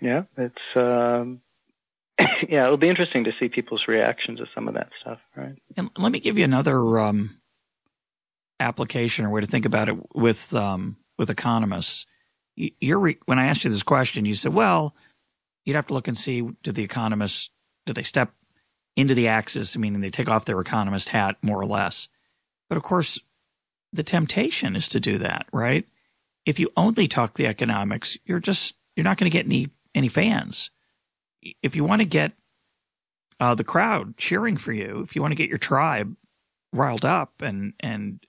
Yeah, it's, um, yeah, it'll be interesting to see people's reactions to some of that stuff, right? And let me give you another, um, application or way to think about it with, um, with economists. You're, when I asked you this question, you said, well, you'd have to look and see, do the economists, do they step into the axis, meaning they take off their economist hat more or less? But of course, the temptation is to do that, right? If you only talk the economics, you're just, you're not going to get any, any fans. If you want to get uh, the crowd cheering for you, if you want to get your tribe riled up and, and,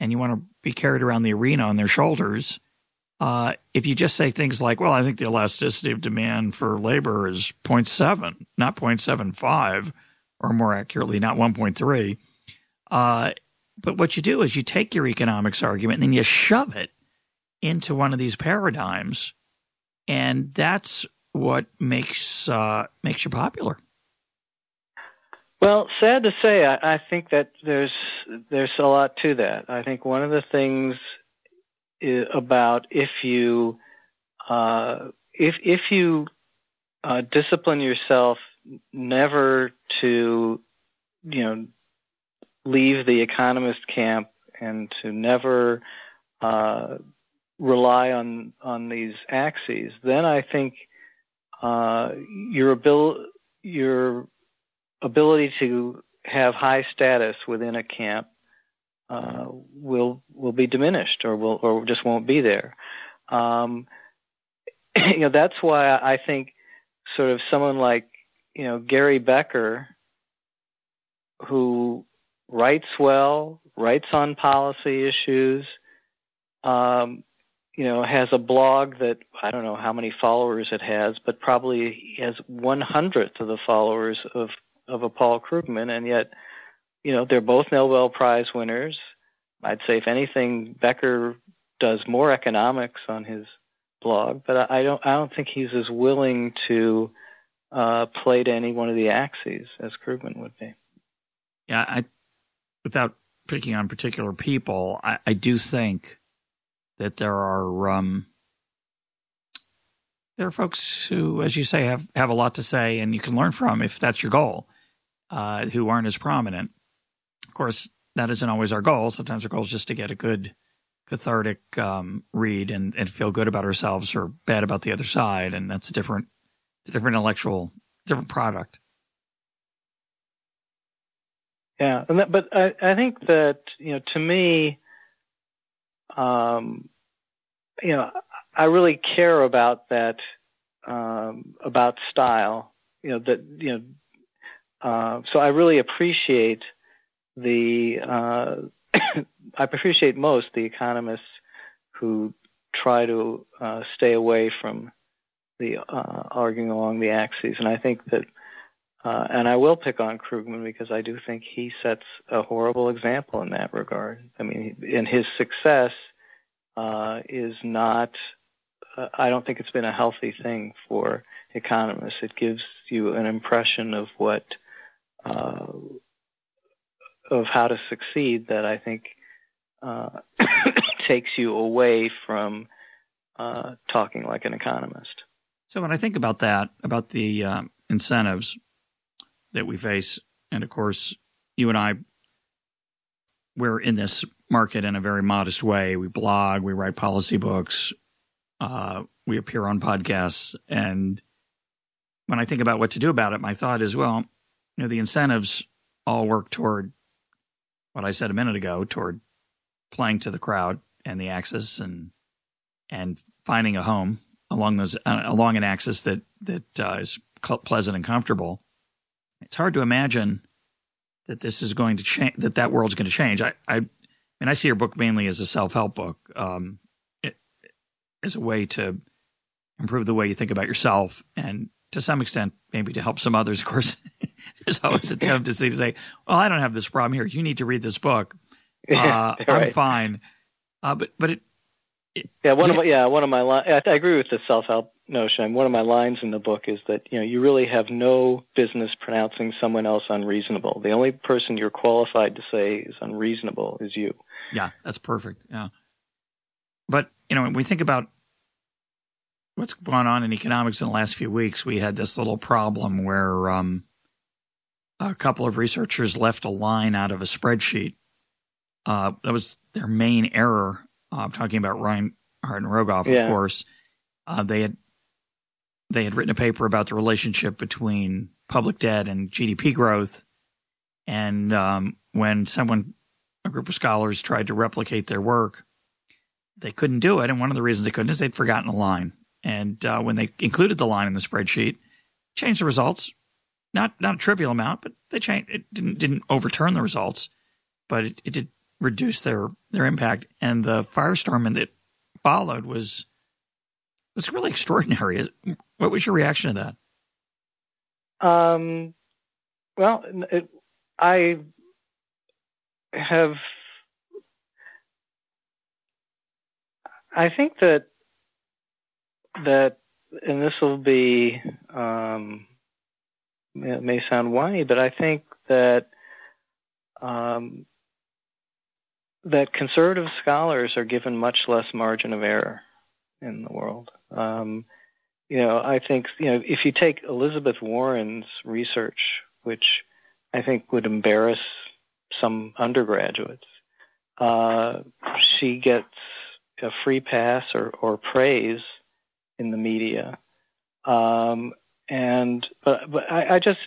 and you want to be carried around the arena on their shoulders, Uh, if you just say things like, well, I think the elasticity of demand for labor is zero point seven, not zero point seven five, or more accurately, not one point three. Uh, but what you do is you take your economics argument and then you shove it into one of these paradigms, and that's what makes, uh, makes you popular. Well, sad to say, I, I think that there's, there's a lot to that. I think one of the things about if you uh, if if you uh, discipline yourself never to, you know, leave the economist camp and to never uh, rely on on these axes, then I think uh, your abil your ability to have high status within a camp Uh, will will be diminished, or will or just won't be there. Um, you know, that's why I think sort of someone like, you know, Gary Becker, who writes well, writes on policy issues, um, you know, has a blog that I don't know how many followers it has, but probably has one hundredth of the followers of of a Paul Krugman, and yet, you know, they're both Nobel Prize winners. I'd say, if anything, Becker does more economics on his blog, but I don't, I don't think he's as willing to uh, play to any one of the axes as Krugman would be. Yeah, I, without picking on particular people, I, I do think that there are um, there are folks who, as you say, have have a lot to say, and you can learn from if that's your goal, uh, who aren't as prominent. Of course, that isn't always our goal. Sometimes our goal is just to get a good cathartic um, read and, and feel good about ourselves or bad about the other side. And that's a different, it's a different intellectual, different product. Yeah, and that, but I, I think that, you know, to me, um, you know, I really care about that, um, about style. You know that, you know, uh, so I really appreciate the uh, I appreciate most the economists who try to uh, stay away from the uh, arguing along the axes, and I think that Uh, and I will pick on Krugman because I do think he sets a horrible example in that regard. I mean, in his success uh, is not, uh, I don't think it's been a healthy thing for economists. It gives you an impression of what, uh, of how to succeed that I think uh, takes you away from uh, talking like an economist. So when I think about that, about the um, incentives that we face, and of course, you and I, we're in this market in a very modest way. We blog, we write policy books, uh, we appear on podcasts. And when I think about what to do about it, my thought is, well, you know, the incentives all work toward what I said a minute ago, toward playing to the crowd and the axis, and and finding a home along those uh, along an axis that that uh, is pleasant and comfortable. It's hard to imagine that this is going to change, that that world's going to change. I, I, I mean, I see your book mainly as a self-help book, um, it, it, as a way to improve the way you think about yourself, and to some extent, maybe to help some others. Of course, there's always a tendency to say, "Well, I don't have this problem here. You need to read this book. Uh, yeah, I'm right. fine." Uh, but but it, it yeah one yeah. of my, yeah one of my li- I, I agree with the self-help notion. One of my lines in the book is that, you know, you really have no business pronouncing someone else unreasonable. The only person you're qualified to say is unreasonable is you. Yeah, that's perfect. Yeah. But, you know, when we think about what's gone on in economics in the last few weeks, we had this little problem where um, a couple of researchers left a line out of a spreadsheet. Uh, that was their main error. Uh, I'm talking about Reinhart and Rogoff, yeah. of course. Uh, they had They had written a paper about the relationship between public debt and G D P growth, and um, when someone, a group of scholars, tried to replicate their work, they couldn't do it. And one of the reasons they couldn't is they'd forgotten a line. And uh, when they included the line in the spreadsheet, changed the results, not not a trivial amount, but they changed. It didn't didn't overturn the results, but it, it did reduce their their impact. And the firestorm that followed was. It's really extraordinary. What was your reaction to that? Um, well, it, I have – I think that that – and this will be um, – it may sound whiny, but I think that um, that conservative scholars are given much less margin of error in the world. Um, you know, I think, you know, if you take Elizabeth Warren's research, which I think would embarrass some undergraduates, uh, she gets a free pass or, or praise in the media. Um, and, but, but I, I just,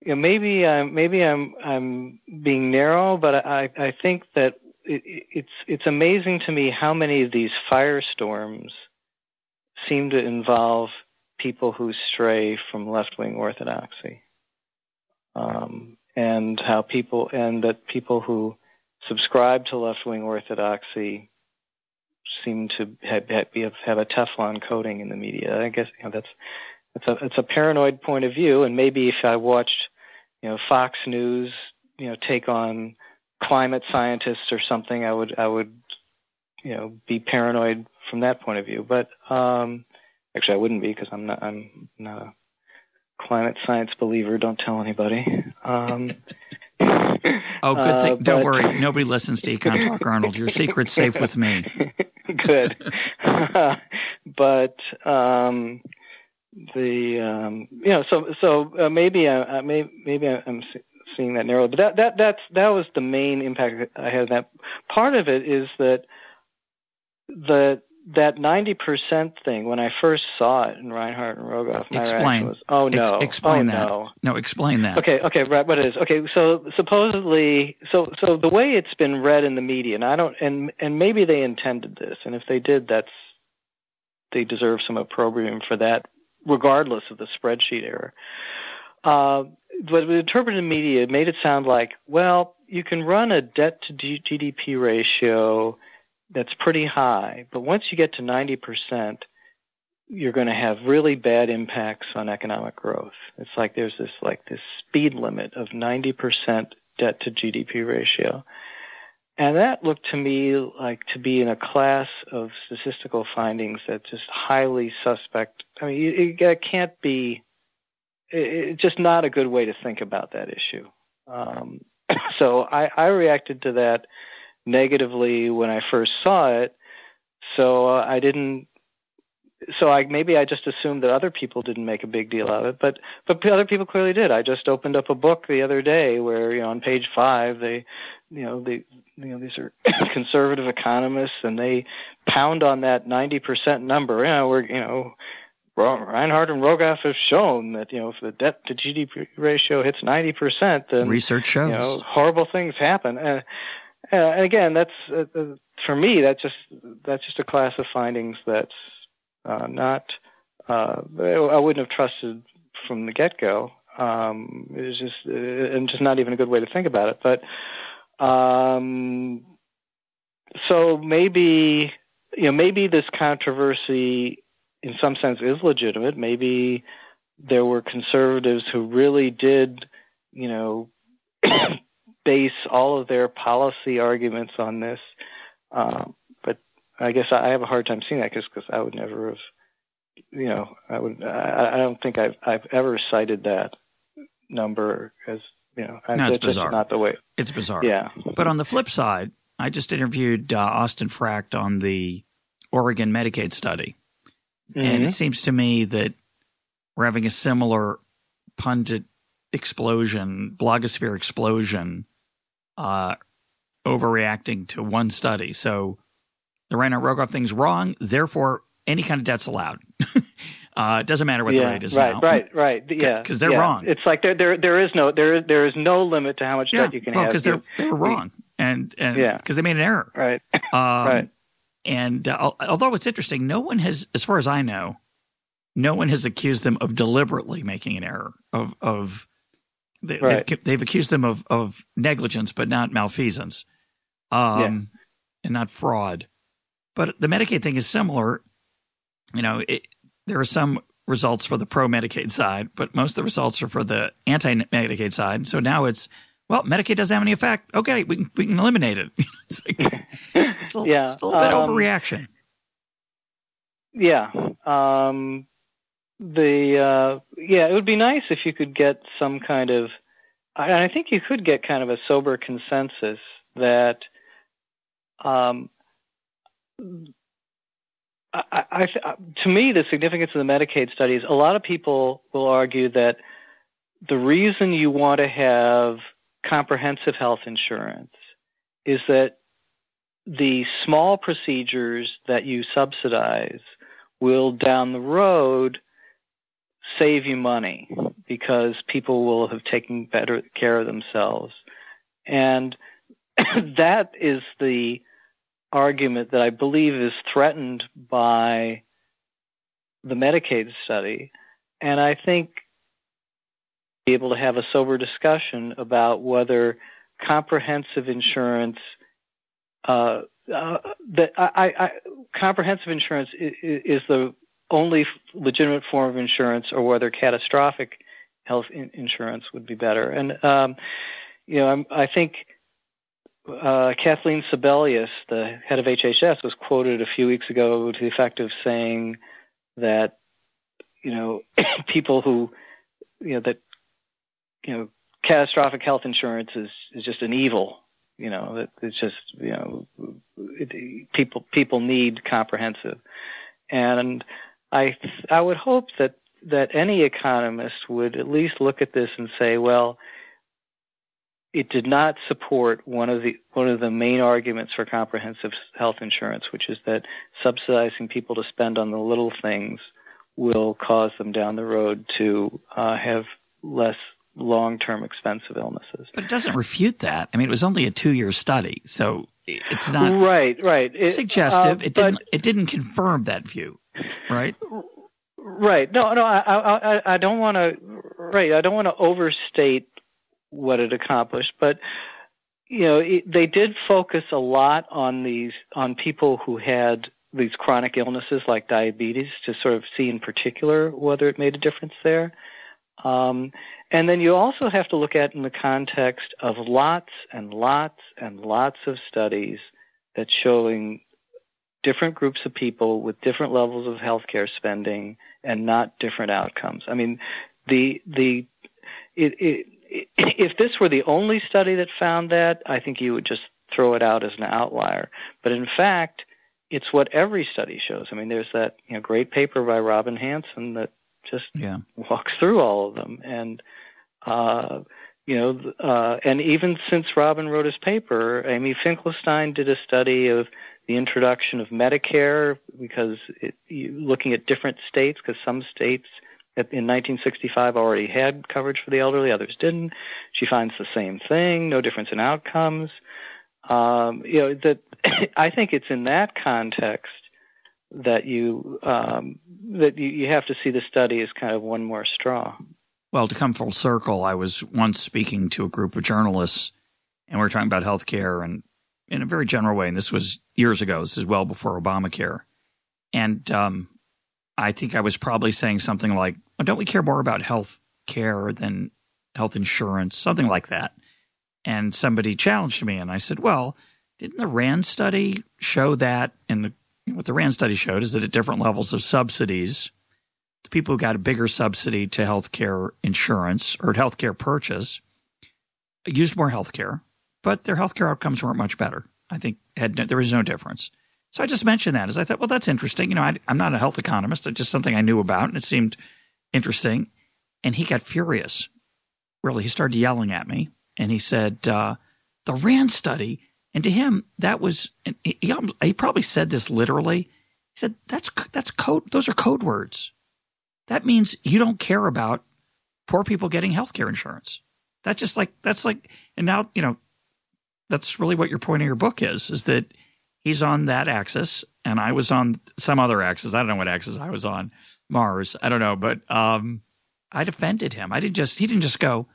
you know, maybe I'm, maybe I'm, I'm being narrow, but I, I think that It's it's amazing to me how many of these firestorms seem to involve people who stray from left-wing orthodoxy, um, and how people and that people who subscribe to left-wing orthodoxy seem to have, have, have a Teflon coating in the media. I guess, you know, that's that's a it's a paranoid point of view, and maybe if I watched, you know, Fox News, you know, take on climate scientists or something, I would, I would, you know, be paranoid from that point of view. But um, actually, I wouldn't be, because I'm not, I'm not a climate science believer. Don't tell anybody. Um, oh, good thing. Uh, Don't but... worry, nobody listens to Econ Talk, Arnold. Your secret's safe with me. Good, but um, the um, you know, so so uh, maybe I, I may, maybe I, I'm. seeing that narrow, but that that that's that was the main impact I had. That part of it is that the that ninety percent thing. When I first saw it in Reinhart and Rogoff, my reaction was, "Oh no, Ex- explain oh, that. No. no, explain that." Okay, okay, right. What it is? Okay, so supposedly, so so the way it's been read in the media, and I don't, and and maybe they intended this, and if they did, that's they deserve some opprobrium for that, regardless of the spreadsheet error. Uh, But with interpreted media, it made it sound like, well, you can run a debt-to-G D P ratio that's pretty high, but once you get to ninety percent, you're going to have really bad impacts on economic growth. It's like there's this like this speed limit of ninety percent debt to G D P ratio. And that looked to me like to be in a class of statistical findings that's just highly suspect. I mean, it, it can't be it, it's just not a good way to think about that issue. Um, so I, I reacted to that negatively when I first saw it. So uh, I didn't. So I maybe I just assumed that other people didn't make a big deal out of it, but but other people clearly did. I just opened up a book the other day where, you know, on page five they, you know, they, you know, these are conservative economists and they pound on that ninety percent number. You know, we're you know, Reinhart and Rogoff have shown that, you know, if the debt to G D P ratio hits ninety percent, then research shows, you know, horrible things happen. And, and again, that's uh, for me that's just that's just a class of findings that's Uh, not, uh, I wouldn't have trusted from the get-go. Um, it was just, and just not even a good way to think about it. But, um, so maybe, you know, maybe this controversy in some sense is legitimate. Maybe there were conservatives who really did, you know, base all of their policy arguments on this. Um, I guess I have a hard time seeing that because because I would never have, you know, I would I, I don't think I've I've ever cited that number as, you know, no, it's bizarre. Not the way it's bizarre. Yeah. But on the flip side, I just interviewed uh, Austin Fracht on the Oregon Medicaid study, mm-hmm. and it seems to me that we're having a similar pundit explosion, blogosphere explosion, uh, overreacting to one study. So. The Reinhart Rogoff thing's wrong, therefore any kind of debt's allowed. uh, it doesn't matter what yeah, the rate is right, now. Right, right, right. Yeah, because they're yeah. wrong. It's like there, there, there is no, there, there is no limit to how much yeah, debt you can well, have. Because they're they were wrong, and and because yeah. they made an error. Right, um, right. And uh, although it's interesting, no one has, as far as I know, no one has accused them of deliberately making an error. Of of they, right. they've they've accused them of of negligence, but not malfeasance, um, yeah. and not fraud. But the Medicaid thing is similar. You know, it, there are some results for the pro-Medicaid side, but most of the results are for the anti-Medicaid side. So now it's, well, Medicaid doesn't have any effect. Okay, we can, we can eliminate it. It's like, it's, it's a, yeah. it's a little bit um, overreaction. Yeah. Um, the uh, yeah, it would be nice if you could get some kind of – I think you could get kind of a sober consensus that um, – I, I, to me, the significance of the Medicaid studies, a lot of people will argue that the reason you want to have comprehensive health insurance is that the small procedures that you subsidize will down the road save you money because people will have taken better care of themselves. And that is the argument that I believe is threatened by the Medicaid study, and I think be able to have a sober discussion about whether comprehensive insurance uh, uh, that I, I, comprehensive insurance is, is the only legitimate form of insurance, or whether catastrophic health in- insurance would be better. And um, you know, I'm, I think. Uh, Kathleen Sebelius, the head of H H S, was quoted a few weeks ago to the effect of saying that, you know, people who, you know, that, you know, catastrophic health insurance is, is just an evil, you know, that it's just, you know, it, people, people need comprehensive. And I, I would hope that, that any economist would at least look at this and say, well, it did not support one of the one of the main arguments for comprehensive health insurance, which is that subsidizing people to spend on the little things will cause them down the road to uh, have less long-term expensive illnesses. But it doesn't refute that. I mean, it was only a two-year study, so it's not right. Right. It, suggestive. Uh, it didn't. But, it didn't confirm that view. Right. Right. No. No. I. I. I don't want to. Right. I don't want to overstate what it accomplished, but you know it, they did focus a lot on these on people who had these chronic illnesses like diabetes to sort of see in particular whether it made a difference there. Um, and then you also have to look at in the context of lots and lots and lots of studies that's showing different groups of people with different levels of healthcare spending and not different outcomes. I mean, the the it, it, it, if this were the only study that found that, I think you would just throw it out as an outlier. But in fact, it's what every study shows. I mean, there's that you know, great paper by Robin Hanson that just yeah. walks through all of them. And, uh, you know, uh, and even since Robin wrote his paper, Amy Finkelstein did a study of the introduction of Medicare because it, you, looking at different states, because some states in nineteen sixty-five already had coverage for the elderly, others didn't. She finds the same thing, no difference in outcomes. Um, you know, that I think it's in that context that you um, that you, you have to see the study as kind of one more straw. Well, to come full circle, I was once speaking to a group of journalists, and we were talking about healthcare and in a very general way. And this was years ago. This is well before Obamacare. And um, I think I was probably saying something like, oh, "Don't we care more about health care than health insurance?" Something like that. And somebody challenged me, and I said, "Well, didn't the RAND study show that?" And the, what the RAND study showed is that at different levels of subsidies, the people who got a bigger subsidy to healthcare insurance or healthcare purchase used more healthcare, but their healthcare outcomes weren't much better. I think had no, there was no difference. So I just mentioned that as I thought, well, that's interesting. You know, I, I'm not a health economist; it's just something I knew about, and it seemed interesting. And he got furious. Really, he started yelling at me. And he said, uh, the RAND study, and to him, that was – he, he probably said this literally. He said, that's that's code – those are code words. That means you don't care about poor people getting health care insurance. That's just like – that's like – and now, you know, that's really what your point of your book is, is that he's on that axis and I was on some other axis. I don't know what axis I was on, Mars. I don't know. But um, I defended him. I didn't just – he didn't just go,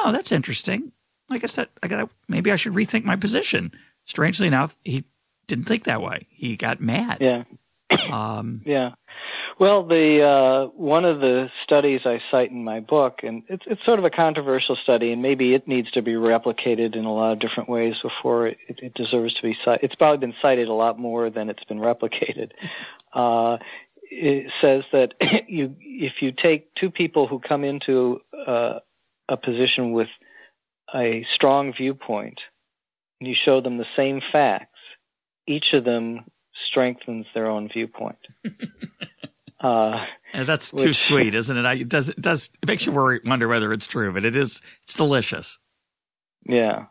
oh, that's interesting. I guess that I got maybe I should rethink my position. Strangely enough, he didn't think that way. He got mad. Yeah. Um, yeah. Well, the uh, one of the studies I cite in my book, and it's it's sort of a controversial study, and maybe it needs to be replicated in a lot of different ways before it, it deserves to be cited. It's probably been cited a lot more than it's been replicated. Uh, it says that you if you take two people who come into uh, a position with a strong viewpoint, and you show them the same facts, each of them strengthens their own viewpoint. Uh, and that's which, too sweet, isn't it? I, it does it does it makes you worry, wonder whether it's true, but it is it's delicious. Yeah,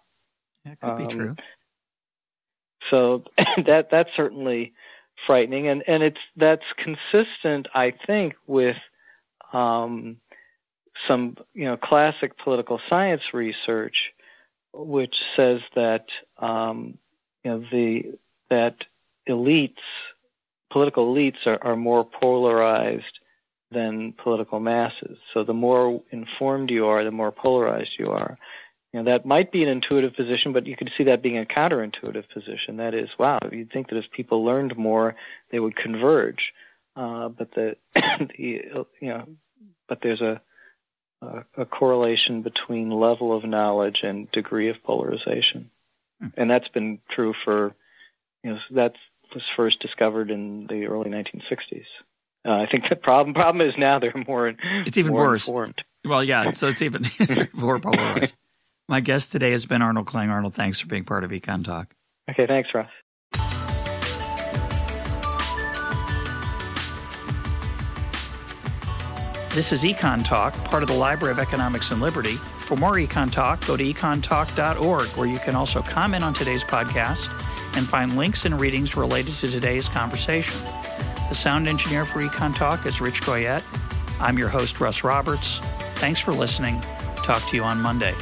that could um, be true. So that that's certainly frightening, and and it's that's consistent, I think, with. Um, Some you know classic political science research, which says that um, you know the that elites, political elites, are, are more polarized than political masses. So the more informed you are, the more polarized you are. You know that might be an intuitive position, but you could see that being a counterintuitive position. That is, wow, you'd think that if people learned more, they would converge. Uh, but the, the you know, but there's a a correlation between level of knowledge and degree of polarization. Hmm. And that's been true for, you know, that was first discovered in the early nineteen sixties. Uh, I think the problem problem is now they're more It's even more worse. Informed. Well, yeah, so it's even more polarized. My guest today has been Arnold Kling. Arnold, thanks for being part of Econ Talk. Okay, thanks, Russ. This is Econ Talk, part of the Library of Economics and Liberty. For more Econ Talk, go to econ talk dot org, where you can also comment on today's podcast and find links and readings related to today's conversation. The sound engineer for Econ Talk is Rich Goyette. I'm your host, Russ Roberts. Thanks for listening. Talk to you on Monday.